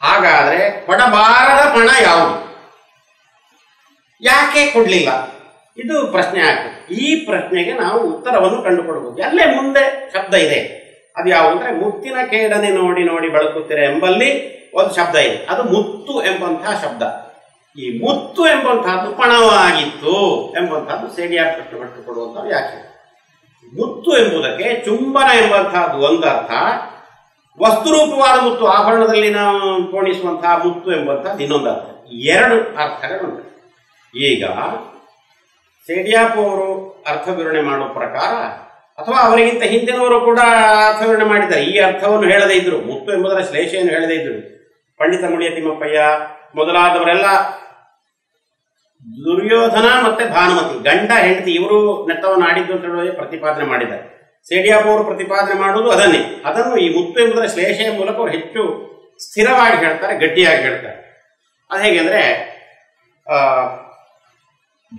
ಹಾಗಾದರೆ ಕೊಡಬಾರದ ಪಣ ಯಾವುದು, ಯಾಕೆ ಕೊಡಲಿಲ್ಲ, ಇದು ಪ್ರಶ್ನೆ ಆಗ್ತದೆ. ಈ ಪ್ರಶ್ನೆಗೆ ನಾವು ಉತ್ತರವನ್ನು ಕಂಡುಕೊಳ್ಬೋದು. ಅಲ್ಲೇ ಮುಂದೆ ಶಬ್ದ ಇದೆ, ಅದು ಯಾವುದು ಅಂದರೆ ಮುತ್ತಿನ ಕೇಡನೆ ನೋಡಿ ನೋಡಿ ಬಳಕುತ್ತೀರ ಎಂಬಲ್ಲಿ ಒಂದು ಶಬ್ದ ಇದೆ. ಅದು ಮುತ್ತು ಎಂಬಂತಹ ಶಬ್ದ. ಈ ಮುತ್ತು ಎಂಬಂತಹದ್ದು ಪಣವಾಗಿತ್ತು ಎಂಬಂತಹದ್ದು ಸೇಡಿಯಾ ಪ್ರಕಟಪಟ್ಟು ಕೊಡುವಂತಹ ವ್ಯಾಖ್ಯಾನ. ಮುತ್ತು ಎಂಬುದಕ್ಕೆ ಚುಂಬನ ಎಂಬಂತಹದ್ದು ಒಂದರ್ಥ, ವಸ್ತುರೂಪವಾದ ಮುತ್ತು ಆಭರಣದಲ್ಲಿ ನಾವು ಪೋಣಿಸುವಂತಹ ಮುತ್ತು ಎಂಬಂತಹದ್ದು ಇನ್ನೊಂದು ಅರ್ಥ. ಎರಡು ಅರ್ಥಗಳುಂಟು. ಈಗ ಸೇಡಿಯಾಪು ಅವರು ಅರ್ಥ ವಿವರಣೆ ಮಾಡುವ ಪ್ರಕಾರ ಅಥವಾ ಅವರಿಗಿಂತ ಹಿಂದಿನವರು ಕೂಡ ಅರ್ಥವನ್ನ ಮಾಡಿದ್ದಾರೆ. ಈ ಅರ್ಥವನ್ನು ಹೇಳದೇ ಇದ್ರು, ಮುತ್ತು ಎಂಬುದರ ಶ್ಲೇಷೆಯನ್ನು ಹೇಳದೇ ಇದ್ರು. ಪಂಡಿತ ಮುಳಿಯ ತಿಮ್ಮಪ್ಪಯ್ಯ ಮೊದಲಾದವರೆಲ್ಲ ದುರ್ಯೋಧನ ಮತ್ತೆ ಭಾನುಮತಿ ಗಂಡ ಹೆಂಡತಿ ಇವರು ನೆಟ್ಟವನ್ನು ಆಡಿದ್ದು ಅಂತ ಹೇಳಿ ಪ್ರತಿಪಾದನೆ ಮಾಡಿದ್ದಾರೆ. ಸೇಡಿಯಾಬು ಅವರು ಪ್ರತಿಪಾದನೆ ಮಾಡುವುದು ಅದನ್ನೇ. ಅದನ್ನು ಈ ಮುತ್ತು ಎಂಬುದರ ಶ್ಲೇಷೆಯ ಮೂಲಕ ಅವರು ಹೆಚ್ಚು ಸ್ಥಿರವಾಗಿ ಹೇಳ್ತಾರೆ, ಗಟ್ಟಿಯಾಗಿ ಹೇಳ್ತಾರೆ. ಅದು ಹೇಗೆಂದ್ರೆ,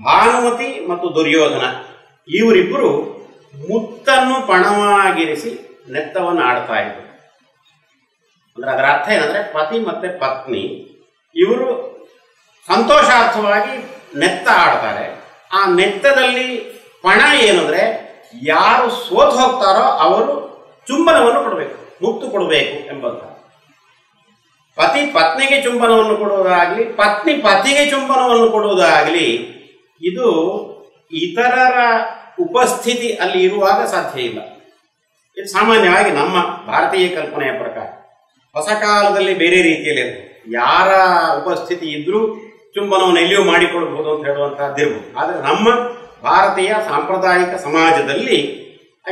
ಭಾನುಮತಿ ಮತ್ತು ದುರ್ಯೋಧನ ಇವರಿಬ್ಬರು ಮುತ್ತನ್ನು ಪಣವಾಗಿರಿಸಿ ನೆತ್ತವನ್ನು ಆಡ್ತಾ ಇದ್ರು. ಅಂದ್ರೆ ಅದರ ಅರ್ಥ ಏನಂದ್ರೆ, ಪತಿ ಮತ್ತೆ ಪತ್ನಿ ಇವರು ಸಂತೋಷಾರ್ಥವಾಗಿ ನೆತ್ತ ಆಡ್ತಾರೆ. ಆ ನೆತ್ತದಲ್ಲಿ ಪಣ ಏನಂದ್ರೆ, ಯಾರು ಸೋತು ಹೋಗ್ತಾರೋ ಅವರು ಚುಂಬನವನ್ನು ಕೊಡಬೇಕು, ಮುತ್ತು ಕೊಡಬೇಕು ಎಂಬಂತ. ಪತಿ ಪತ್ನಿಗೆ ಚುಂಬನವನ್ನು ಕೊಡುವುದಾಗ್ಲಿ, ಪತ್ನಿ ಪತಿಗೆ ಚುಂಬನವನ್ನು ಕೊಡುವುದಾಗ್ಲಿ, ಇದು ಇತರರ ಉಪಸ್ಥಿತಿ ಅಲ್ಲಿ ಇರುವಾಗ ಸಾಧ್ಯ ಇಲ್ಲ. ಇದು ಸಾಮಾನ್ಯವಾಗಿ ನಮ್ಮ ಭಾರತೀಯ ಕಲ್ಪನೆಯ ಪ್ರಕಾರ. ಹೊಸ ಕಾಲದಲ್ಲಿ ಬೇರೆ ರೀತಿಯಲ್ಲಿ ಯಾರ ಉಪಸ್ಥಿತಿ ಇದ್ರೂ ಚುಂಬನವನ್ನು ಎಲ್ಲಿಯೂ ಮಾಡಿಕೊಳ್ಬಹುದು ಅಂತ ಹೇಳುವಂತಹದ್ದಿರಬಹುದು. ಆದರೆ ನಮ್ಮ ಭಾರತೀಯ ಸಾಂಪ್ರದಾಯಿಕ ಸಮಾಜದಲ್ಲಿ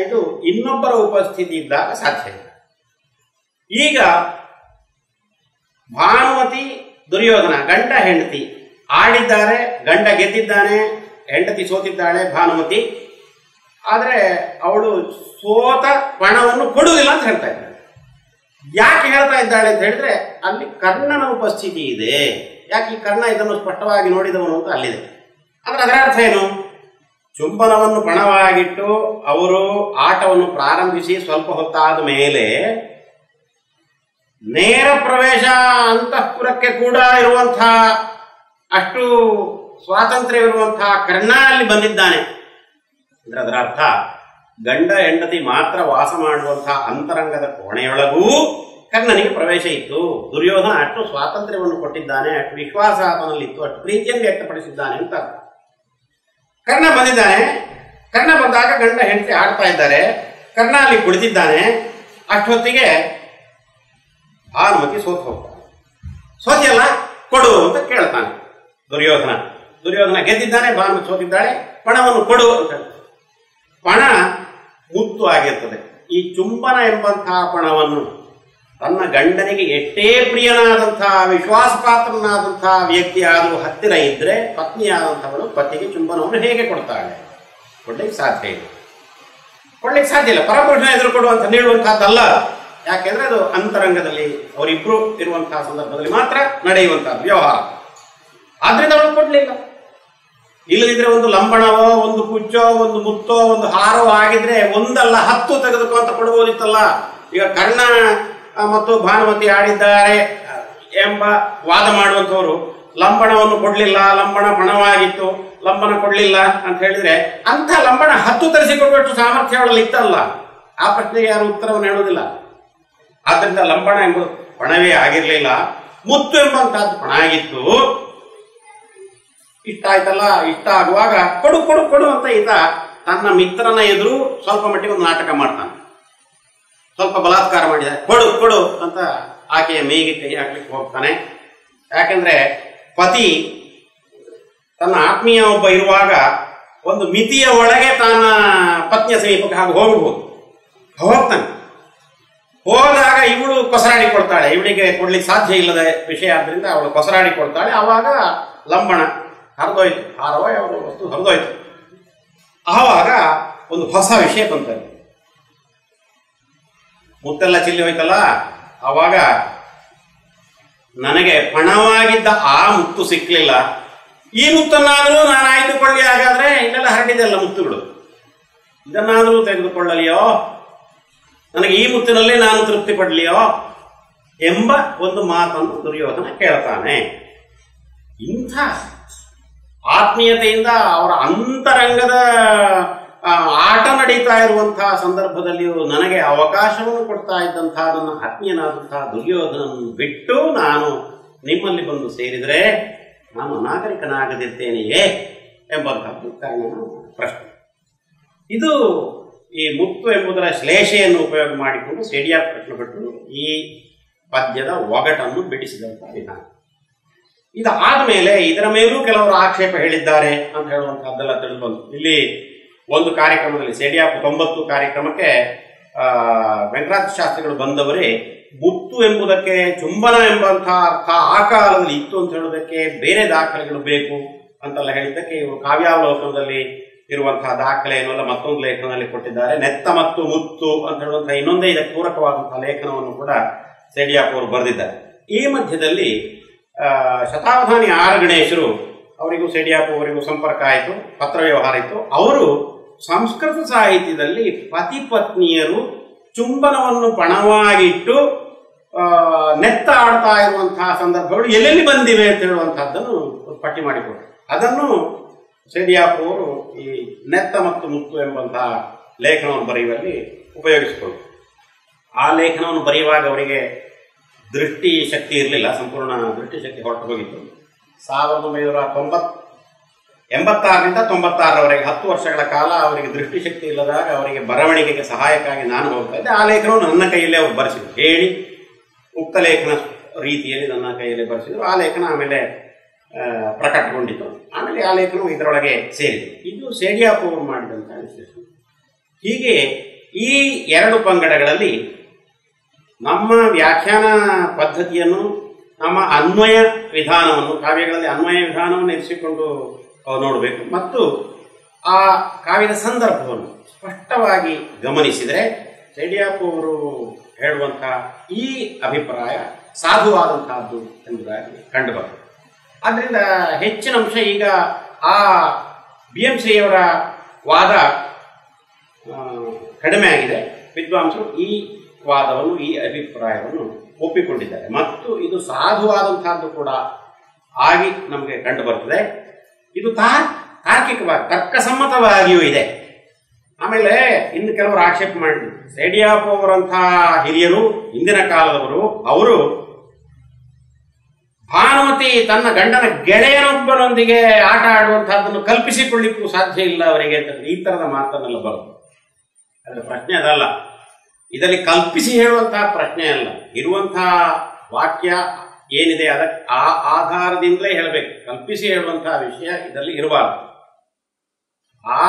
ಇದು ಇನ್ನೊಬ್ಬರ ಉಪಸ್ಥಿತಿ ಇದ್ದಾಗ ಸಾಧ್ಯ ಇಲ್ಲ. ಈಗ ಭಾನುಮತಿ ದುರ್ಯೋಧನ ಗಂಡ ಹೆಂಡತಿ ಆಡಿದ್ದಾರೆ, ಗಂಡ ಗೆದ್ದಿದ್ದಾನೆ, ಹೆಂಡತಿ ಸೋತಿದ್ದಾಳೆ ಭಾನುಮತಿ. ಆದರೆ ಅವಳು ಸೋತ ಪಣವನ್ನು ಕೊಡುವುದಿಲ್ಲ ಅಂತ ಹೇಳ್ತಾ ಇದ್ದಾಳೆ. ಯಾಕೆ ಹೇಳ್ತಾ ಇದ್ದಾಳೆ ಅಂತ ಹೇಳಿದ್ರೆ, ಅಲ್ಲಿ ಕರ್ಣನ ಉಪಸ್ಥಿತಿ ಇದೆ. ಯಾಕೆ ಈ ಕರ್ಣ ಇದನ್ನು ಸ್ಪಷ್ಟವಾಗಿ ನೋಡಿದವನು ಅಂತ ಅಲ್ಲಿದೆ. ಅಂದ್ರೆ ಅದರ ಅರ್ಥ ಏನು, ಚುಂಬನವನ್ನು ಪಣವಾಗಿಟ್ಟು ಅವರು ಆಟವನ್ನು ಪ್ರಾರಂಭಿಸಿ ಸ್ವಲ್ಪ ಹೊತ್ತಾದ ಮೇಲೆ ನೇರ ಪ್ರವೇಶ ಅಂತಃಪುರಕ್ಕೆ ಕೂಡ ಇರುವಂತಹ ಅಷ್ಟು ಸ್ವಾತಂತ್ರ್ಯವಿರುವಂತಹ ಕರ್ಣ ಅಲ್ಲಿ ಬಂದಿದ್ದಾನೆ. ಅಂದ್ರೆ ಅದರ ಅರ್ಥ, ಗಂಡ ಹೆಂಡತಿ ಮಾತ್ರ ವಾಸ ಮಾಡುವಂತಹ ಅಂತರಂಗದ ಕೋಣೆಯೊಳಗೂ ಕರ್ಣನಿಗೆ ಪ್ರವೇಶ ಇತ್ತು. ದುರ್ಯೋಧನ ಅಷ್ಟು ಸ್ವಾತಂತ್ರ್ಯವನ್ನು ಕೊಟ್ಟಿದ್ದಾನೆ, ಅಷ್ಟು ವಿಶ್ವಾಸ ಆತನಲ್ಲಿತ್ತು, ಅಷ್ಟು ಪ್ರೀತಿಯನ್ನು ವ್ಯಕ್ತಪಡಿಸಿದ್ದಾನೆ ಅಂತ. ಕರ್ಣ ಬಂದಿದ್ದಾನೆ, ಕರ್ಣ ಬಂದಾಗ ಗಂಡ ಹೆಂಡತಿ ಆಡ್ತಾ ಇದ್ದಾರೆ, ಕರ್ಣ ಅಲ್ಲಿ ಕುಳಿತಿದ್ದಾನೆ. ಅಷ್ಟೊತ್ತಿಗೆ ಭಾನುಮತಿ ಸೋತು ಹೋಗ್ತಾನೆ. ಸೋತಿಯಲ್ಲ ಕೊಡು ಅಂತ ಕೇಳ್ತಾನೆ ದುರ್ಯೋಧನ. ದುರ್ಯೋಧನ ಗೆದ್ದಿದ್ದಾನೆ, ಭಾನುಮತಿ ಸೋತಿದ್ದಾಳೆ, ಪಣವನ್ನು ಕೊಡು ಅಂತ ಹೇಳ್ತಾನೆ. ಪಣ ಮುತ್ತು ಆಗಿರ್ತದೆ. ಈ ಚುಂಬನ ಎಂಬಂತಹ ಪಣವನ್ನು ತನ್ನ ಗಂಡನಿಗೆ ಎಷ್ಟೇ ಪ್ರಿಯನಾದಂತಹ ವಿಶ್ವಾಸಪಾತ್ರನಾದಂತಹ ವ್ಯಕ್ತಿ ಆದರೂ ಹತ್ತಿರ ಇದ್ರೆ ಪತ್ನಿಯಾದಂಥವಳು ಪತಿಗೆ ಚುಂಬನವನ್ನು ಹೇಗೆ ಕೊಡ್ತಾಳೆ? ಕೊಡ್ಲಿಕ್ಕೆ ಸಾಧ್ಯ ಇಲ್ಲ, ಕೊಡ್ಲಿಕ್ಕೆ ಸಾಧ್ಯ ಇಲ್ಲ. ಪರಪುರುಷನ ಎದುರು ಕೊಡುವಂಥ ನೀಡುವಂತಹದ್ದಲ್ಲ. ಯಾಕೆಂದ್ರೆ ಅದು ಅಂತರಂಗದಲ್ಲಿ ಅವರಿಬ್ರು ಇರುವಂತಹ ಸಂದರ್ಭದಲ್ಲಿ ಮಾತ್ರ ನಡೆಯುವಂತಹ ವ್ಯವಹಾರ. ಆದ್ರಿಂದ ಅವಳು ಕೊಡ್ಲಿಲ್ಲ. ಇಲ್ಲದಿದ್ರೆ ಒಂದು ಲಂಬಣವೋ, ಒಂದು ಕುಚ್ಚೋ, ಒಂದು ಮುತ್ತೋ, ಒಂದು ಹಾರೋ ಆಗಿದ್ರೆ ಒಂದಲ್ಲ 10 ತೆಗೆದುಕೊಂತ ಕೊಡಬಹುದಿತ್ತಲ್ಲ. ಈಗ ಕರ್ಣ ಮತ್ತು ಭಾನುಮತಿ ಆಡಿದ್ದಾರೆ ಎಂಬ ವಾದ ಮಾಡುವಂಥವರು ಲಂಬಣವನ್ನು ಕೊಡ್ಲಿಲ್ಲ, ಲಂಬಣ ಪಣವಾಗಿತ್ತು, ಲಂಬನ ಕೊಡ್ಲಿಲ್ಲ ಅಂತ ಹೇಳಿದ್ರೆ ಅಂಥ ಲಂಬಣ 10 ತರಿಸಿಕೊಡುವಷ್ಟು ಸಾಮರ್ಥ್ಯ ಅವಳಲ್ಲಿ ಇತ್ತಲ್ಲ. ಆ ಪ್ರಶ್ನೆಗೆ ಯಾರು ಉತ್ತರವನ್ನು ಹೇಳುವುದಿಲ್ಲ. ಆದ್ದರಿಂದ ಲಂಬಣ ಎಂಬುದು ಪಣವೇ ಆಗಿರಲಿಲ್ಲ, ಮುತ್ತು ಎಂಬಂತಹದ್ದು ಪಣ ಆಗಿತ್ತು. ಇಷ್ಟ ಆಯ್ತಲ್ಲ, ಇಷ್ಟ ಆಗುವಾಗ ಕೊಡು ಕೊಡು ಕೊಡು ಅಂತ ಈತ ತನ್ನ ಮಿತ್ರನ ಎದುರು ಸ್ವಲ್ಪ ಮಟ್ಟಿಗೆ ಒಂದು ನಾಟಕ ಮಾಡ್ತಾನೆ. ಸ್ವಲ್ಪ ಬಲಾತ್ಕಾರ ಮಾಡಿದ್ದಾರೆ, ಕೊಡು ಕೊಡು ಅಂತ ಆಕೆಯ ಮೇಗೆ ಕೈ ಹಾಕ್ಲಿಕ್ಕೆ ಹೋಗ್ತಾನೆ. ಯಾಕೆಂದ್ರೆ ಪತಿ ತನ್ನ ಆತ್ಮೀಯ ಒಬ್ಬ ಇರುವಾಗ ಒಂದು ಮಿತಿಯ ಒಳಗೆ ತನ್ನ ಪತ್ನಿಯ ಸಮೀಪಕ್ಕೆ ಹಾಗೆ ಹೋಗ್ಬೋದು, ಹೋಗ್ತಾನೆ. ಹೋದಾಗ ಇವಳು ಕೊಸರಾಡಿ ಕೊಡ್ತಾಳೆ, ಇವಳಿಗೆ ಕೊಡ್ಲಿಕ್ಕೆ ಸಾಧ್ಯ ಇಲ್ಲದ ವಿಷಯ ಆದ್ರಿಂದ ಅವಳು ಕೊಸರಾಡಿ ಕೊಡ್ತಾಳೆ. ಆವಾಗ ಲಂಬಣ ಹರಿದೋಯ್ತು, ಹಾರವ ಯಾವ ವಸ್ತು ಹರಿದೋಯ್ತು. ಆವಾಗ ಒಂದು ಹೊಸ ವಿಷಯ ಬಂತು, ಮುತ್ತೆಲ್ಲ ಚಿಲ್ಲಿ ಹೋಯ್ತಲ್ಲ. ಆವಾಗ ನನಗೆ ಪಣವಾಗಿದ್ದ ಆ ಮುತ್ತು ಸಿಕ್ಕಲಿಲ್ಲ, ಈ ಮುತ್ತನ್ನಾದರೂ ನಾನು ಆಯ್ದುಕೊಳ್ಳಿ. ಹಾಗಾದ್ರೆ ಇನ್ನೆಲ್ಲ ಹರಡಿದೆಲ್ಲ ಮುತ್ತುಗಳು, ಇದನ್ನಾದರೂ ತೆಗೆದುಕೊಳ್ಳಲಿಯೋ, ನನಗೆ ಈ ಮುತ್ತಿನಲ್ಲಿ ನಾನು ತೃಪ್ತಿ ಪಡಲಿಯೋ ಎಂಬ ಒಂದು ಮಾತನ್ನು ದುರ್ಯೋಧನ ಕೇಳ್ತಾನೆ. ಇಂಥ ಆತ್ಮೀಯತೆಯಿಂದ ಅವರ ಅಂತರಂಗದ ಆಟ ನಡೀತಾ ಇರುವಂತಹ ಸಂದರ್ಭದಲ್ಲಿಯೂ ನನಗೆ ಅವಕಾಶವನ್ನು ಕೊಡ್ತಾ ಇದ್ದಂತಹ ನನ್ನ ಆತ್ಮೀಯನಾದಂತಹ ದುರ್ಯೋಧನನ್ನು ಬಿಟ್ಟು ನಾನು ನಿಮ್ಮಲ್ಲಿ ಬಂದು ಸೇರಿದರೆ ನಾನು ನಾಗರಿಕನಾಗದಿರ್ತೇನೆಯೇ ಎಂಬಂತಹದ್ದು ಕಾರಣನ ಪ್ರಶ್ನೆ. ಇದು ಈ ಮುತ್ತು ಎಂಬುದರ ಶ್ಲೇಷೆಯನ್ನು ಉಪಯೋಗ ಮಾಡಿಕೊಂಡು ಸೇಡಿಯಾಪ್ ಕಟ್ಟುಬಿಟ್ಟು ಈ ಪದ್ಯದ ಒಗಟನ್ನು ಬಿಡಿಸಿದಂತಹ ವಿಧಾನ ಇದಾದ ಮೇಲೆ ಇದರ ಮೇಲೂ ಕೆಲವರು ಆಕ್ಷೇಪ ಹೇಳಿದ್ದಾರೆ ಅಂತ ಹೇಳುವಂತಹದ್ದೆಲ್ಲ ತಿಳಿದು ಬಂತು. ಇಲ್ಲಿ ಒಂದು ಕಾರ್ಯಕ್ರಮದಲ್ಲಿ ಸೆಡಿಯಾಪ್ 90 ಕಾರ್ಯಕ್ರಮಕ್ಕೆ ವೆಂಕಟರಾಜ ಶಾಸ್ತ್ರಿಗಳು ಬಂದವರೇ ಮುತ್ತು ಎಂಬುದಕ್ಕೆ ಚುಂಬನ ಎಂಬಂತಹ ಅರ್ಥ ಆ ಕಾಲದಲ್ಲಿ ಇತ್ತು ಅಂತ ಹೇಳೋದಕ್ಕೆ ಬೇರೆ ದಾಖಲೆಗಳು ಬೇಕು ಅಂತೆಲ್ಲ ಹೇಳಿದ್ದಕ್ಕೆ ಇವರು ಕಾವ್ಯಾವಲೋಕನದಲ್ಲಿ ಇರುವಂತಹ ದಾಖಲೆಯನ್ನೆಲ್ಲ ಮತ್ತೊಂದು ಲೇಖನದಲ್ಲಿ ಕೊಟ್ಟಿದ್ದಾರೆ. ನೆತ್ತ ಮತ್ತು ಮುತ್ತು ಅಂತ ಹೇಳುವಂತಹ ಇನ್ನೊಂದೇ ಇದಕ್ಕೆ ಪೂರಕವಾದಂತಹ ಲೇಖನವನ್ನು ಕೂಡ ಸೆಡಿಯಾಪ್ ಅವರು ಬರೆದಿದ್ದಾರೆ. ಈ ಮಧ್ಯದಲ್ಲಿ ಶತಾವಧಾನಿ ಆರ್ ಗಣೇಶರು ಅವರಿಗೂ ಸೆಡಿಯಾಪ್ ಅವರಿಗೂ ಸಂಪರ್ಕ ಆಯಿತು, ಪತ್ರ ವ್ಯವಹಾರ ಇತ್ತು. ಅವರು ಸಂಸ್ಕೃತ ಸಾಹಿತ್ಯದಲ್ಲಿ ಪತಿ ಪತ್ನಿಯರು ಚುಂಬನವನ್ನು ಪಣವಾಗಿಟ್ಟು ನೆತ್ತ ಆಡ್ತಾ ಇರುವಂತಹ ಸಂದರ್ಭಗಳು ಎಲ್ಲೆಲ್ಲಿ ಬಂದಿವೆ ಅಂತ ಹೇಳುವಂತಹದ್ದನ್ನು ಪಟ್ಟಿ ಮಾಡಿಕೊಟ್ಟರು. ಅದನ್ನು ಸೆಡಿಯಾಪ್ ಅವರು ಈ ನೆತ್ತ ಮತ್ತು ಮುತ್ತು ಎಂಬಂತಹ ಲೇಖನವನ್ನು ಬರೆಯುವಲ್ಲಿ ಉಪಯೋಗಿಸಿಕೊಂಡರು. ಆ ಲೇಖನವನ್ನು ಬರೆಯುವಾಗ ಅವರಿಗೆ ದೃಷ್ಟಿಶಕ್ತಿ ಇರಲಿಲ್ಲ, ಸಂಪೂರ್ಣ ದೃಷ್ಟಿಶಕ್ತಿ ಹೊರಟು ಹೋಗಿತ್ತು. 1986 ನಿಂದ 1996 10 ವರ್ಷಗಳ ಕಾಲ ಅವರಿಗೆ ದೃಷ್ಟಿಶಕ್ತಿ ಇಲ್ಲದಾಗ ಅವರಿಗೆ ಬರವಣಿಗೆಗೆ ಸಹಾಯಕ್ಕಾಗಿ ನಾನು ಹೋಗ್ತಾ ಇದ್ದೆ. ಆ ಲೇಖನವನ್ನು ನನ್ನ ಕೈಯಲ್ಲೇ ಅವರು ಬರೆಸಿದ್ರು, ಹೇಳಿ ಉಕ್ತ ಲೇಖನ ರೀತಿಯಲ್ಲಿ ನನ್ನ ಕೈಯಲ್ಲೇ ಬರೆಸಿದ್ರು. ಆ ಲೇಖನ ಆಮೇಲೆ ಪ್ರಕಟಗೊಂಡಿತು. ಆಮೇಲೆ ಆ ಲೇಖನವು ಇದರೊಳಗೆ ಸೇರಿತು. ಇದು ಸೆಡಿಯಾಪ್ ಅವರು ಮಾಡಿದಂತಹ ವಿಶ್ಲೇಷಣೆ. ಹೀಗೆ ಈ 2 ಪಂಗಡಗಳಲ್ಲಿ ನಮ್ಮ ವ್ಯಾಖ್ಯಾನ ಪದ್ಧತಿಯನ್ನು, ನಮ್ಮ ಅನ್ವಯ ವಿಧಾನವನ್ನು, ಕಾವ್ಯಗಳಲ್ಲಿ ಅನ್ವಯ ವಿಧಾನವನ್ನು ಇರಿಸಿಕೊಂಡು ನೋಡಬೇಕು ಮತ್ತು ಆ ಕಾವ್ಯದ ಸಂದರ್ಭವನ್ನು ಸ್ಪಷ್ಟವಾಗಿ ಗಮನಿಸಿದರೆ ಸೆಡಿಯಾಪ್ ಅವರು ಹೇಳುವಂತಹ ಈ ಅಭಿಪ್ರಾಯ ಸಾಧುವಾದಂತಹದ್ದು ಎಂಬುದಾಗಿ ಕಂಡುಬರ್ತದೆ. ಆದ್ದರಿಂದ ಹೆಚ್ಚಿನ ಅಂಶ ಈಗ ಆ BMಶ್ರೀಯವರ ವಾದ ಕಡಿಮೆ ಆಗಿದೆ. ವಿದ್ವಾಂಸರು ಈ ವಾದವನ್ನು, ಈ ಅಭಿಪ್ರಾಯವನ್ನು ಒಪ್ಪಿಕೊಂಡಿದ್ದಾರೆ ಮತ್ತು ಇದು ಸಾಧುವಾದಂತಹದ್ದು ಕೂಡ ಆಗಿ ನಮಗೆ ಕಂಡು ಬರ್ತದೆ. ಇದು ತಾರ್ಕಿಕವಾಗಿ, ತರ್ಕಸಮ್ಮತವಾಗಿಯೂ ಇದೆ. ಆಮೇಲೆ ಇನ್ನು ಕೆಲವರು ಆಕ್ಷೇಪ ಮಾಡಿದ್ರು, ಸೆಡಿಯಾಪ್ ಅವರಂತಹ ಹಿರಿಯರು, ಹಿಂದಿನ ಕಾಲದವರು, ಅವರು ಭಾನುಮತಿ ತನ್ನ ಗಂಡನ ಗೆಳೆಯನೊಬ್ಬರೊಂದಿಗೆ ಆಟ ಆಡುವಂತಹದ್ದನ್ನು ಕಲ್ಪಿಸಿಕೊಳ್ಳಿಕ್ಕೂ ಸಾಧ್ಯ ಇಲ್ಲ ಅವರಿಗೆ ಅಂತ ಈ ತರದ ಮಾತನ್ನೆಲ್ಲ ಬರೋದು. ಅದರ ಪ್ರಶ್ನೆ ಅದಲ್ಲ, ಇದರಲ್ಲಿ ಕಲ್ಪಿಸಿ ಹೇಳುವಂತಹ ಪ್ರಶ್ನೆ ಅಲ್ಲ. ಇರುವಂತಹ ವಾಕ್ಯ ಏನಿದೆ ಅದಕ್ಕೆ ಆ ಆಧಾರದಿಂದಲೇ ಹೇಳಬೇಕು. ಕಲ್ಪಿಸಿ ಹೇಳುವಂತಹ ವಿಷಯ ಇದರಲ್ಲಿ ಇರಬಾರದು. ಆ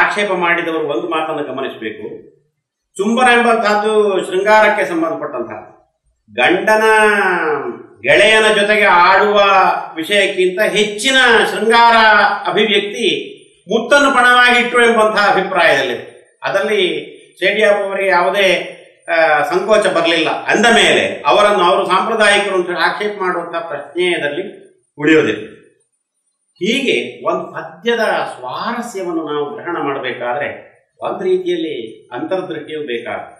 ಆಕ್ಷೇಪ ಮಾಡಿದವರು ಒಂದು ಮಾತನ್ನು ಗಮನಿಸಬೇಕು. ಚುಂಬನ ಎಂಬಂತಹದ್ದು ಶೃಂಗಾರಕ್ಕೆ ಸಂಬಂಧಪಟ್ಟಂತಹ, ಗಂಡನ ಗೆಳೆಯನ ಜೊತೆಗೆ ಆಡುವ ವಿಷಯಕ್ಕಿಂತ ಹೆಚ್ಚಿನ ಶೃಂಗಾರ ಅಭಿವ್ಯಕ್ತಿ ಮುತ್ತನ್ನು ಪಣವಾಗಿಟ್ಟರು ಎಂಬಂತಹ ಅಭಿಪ್ರಾಯದಲ್ಲಿ. ಅದರಲ್ಲಿ ಸೆಡಿಯಾಪ್ ಅವರಿಗೆ ಯಾವುದೇ ಸಂಕೋಚ ಬರಲಿಲ್ಲ. ಅಂದ ಮೇಲೆ ಅವರನ್ನು ಅವರು ಸಾಂಪ್ರದಾಯಿಕರು ಅಂತ ಆಕ್ಷೇಪ ಮಾಡುವಂತಹ ಪ್ರಶ್ನೆಯಲ್ಲಿ ಉಳಿಯುವುದಿಲ್ಲ. ಹೀಗೆ ಒಂದು ಪದ್ಯದ ಸ್ವಾರಸ್ಯವನ್ನು ನಾವು ಗ್ರಹಣ ಮಾಡಬೇಕಾದ್ರೆ ಒಂದು ರೀತಿಯಲ್ಲಿ ಅಂತರ್ದೃಷ್ಟಿಯೂ ಬೇಕಾಗುತ್ತೆ.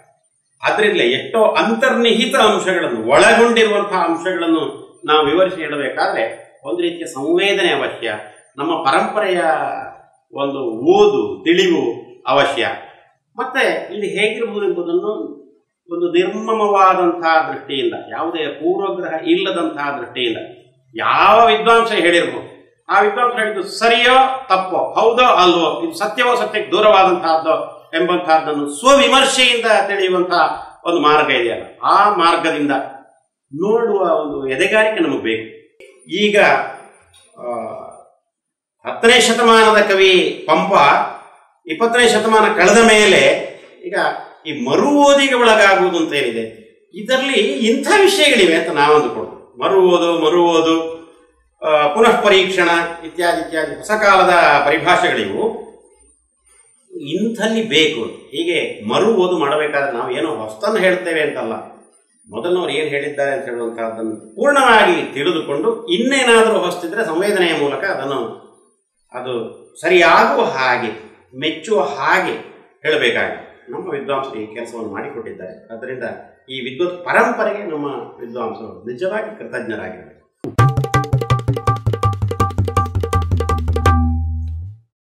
ಆದ್ರಿಂದ ಎಷ್ಟೋ ಅಂತರ್ನಿಹಿತ ಅಂಶಗಳನ್ನು, ಒಳಗೊಂಡಿರುವಂತಹ ಅಂಶಗಳನ್ನು ನಾವು ವಿವರಿಸಿ ಹೇಳಬೇಕಾದ್ರೆ ಒಂದು ರೀತಿಯ ಸಂವೇದನೆ ಅವಶ್ಯ, ನಮ್ಮ ಪರಂಪರೆಯ ಒಂದು ಓದು ತಿಳಿವು ಅವಶ್ಯ. ಮತ್ತೆ ಇಲ್ಲಿ ಹೇಗಿರಬಹುದು ಎಂಬುದನ್ನು ಒಂದು ನಿರ್ಮಮವಾದಂತಹ ದೃಷ್ಟಿಯಿಂದ, ಯಾವುದೇ ಪೂರ್ವಗ್ರಹ ಇಲ್ಲದಂತಹ ದೃಷ್ಟಿಯಿಂದ ಯಾವ ವಿದ್ವಾಂಸ ಹೇಳಿರ್ಬೋದು, ಆ ವಿದ್ವಾಂಸ ಹೇಳಿದ್ದು ಸರಿಯೋ ತಪ್ಪೋ, ಹೌದೋ ಅಲ್ವೋ, ಇದು ಸತ್ಯವೋ ಸತ್ಯಕ್ಕೆ ದೂರವಾದಂತಹದ್ದೋ ಎಂಬಂತಹದ್ದನ್ನು ಸ್ವವಿಮರ್ಶೆಯಿಂದ ತಿಳಿಯುವಂತಹ ಒಂದು ಮಾರ್ಗ ಇದೆಯಲ್ಲ, ಆ ಮಾರ್ಗದಿಂದ ನೋಡುವ ಒಂದು ಎದೆಗಾರಿಕೆ ನಮಗೆ ಬೇಕು. ಈಗ 10ನೇ ಶತಮಾನದ ಕವಿ ಪಂಪ 20ನೇ ಶತಮಾನ ಕಳೆದ ಮೇಲೆ ಈಗ ಈ ಮರು ಓದಿಗೆ ಒಳಗಾಗುವುದು ಅಂತ ಏನಿದೆ, ಇದರಲ್ಲಿ ಇಂಥ ವಿಷಯಗಳಿವೆ ಅಂತ ನಾವು ಅಂದುಕೊಳ್ತೀವಿ. ಮರು ಓದು, ಪುನಃ ಪರೀಕ್ಷಣ ಇತ್ಯಾದಿ ಹೊಸ ಕಾಲದ ಪರಿಭಾಷೆಗಳಿವು ಇಂಥಲ್ಲಿ ಬೇಕು. ಹೀಗೆ ಮರು ಓದು ಮಾಡಬೇಕಾದ್ರೆ ನಾವು ಏನೋ ಹೊಸತನ್ನು ಹೇಳ್ತೇವೆ ಅಂತಲ್ಲ, ಮೊದಲನವ್ರು ಏನು ಹೇಳಿದ್ದಾರೆ ಅಂತ ಹೇಳುವಂತಹದ್ದನ್ನು ಪೂರ್ಣವಾಗಿ ತಿಳಿದುಕೊಂಡು ಇನ್ನೇನಾದರೂ ಹೊಸತಿದ್ರೆ ಸಂವೇದನೆಯ ಮೂಲಕ ಅದನ್ನು ಅದು ಸರಿಯಾಗುವ ಹಾಗೆ, ಮೆಚ್ಚುವ ಹಾಗೆ ಹೇಳಬೇಕಾಗಿ ನಮ್ಮ ವಿದ್ವಾಂಸರು ಈ ಕೆಲಸವನ್ನು ಮಾಡಿಕೊಟ್ಟಿದ್ದಾರೆ. ಅದರಿಂದ ಈ ವಿದ್ವತ್ ಪರಂಪರೆಗೆ ನಮ್ಮ ವಿದ್ವಾಂಸರು ನಿಜವಾಗಿ ಕೃತಜ್ಞರಾಗಿದ್ದಾರೆ.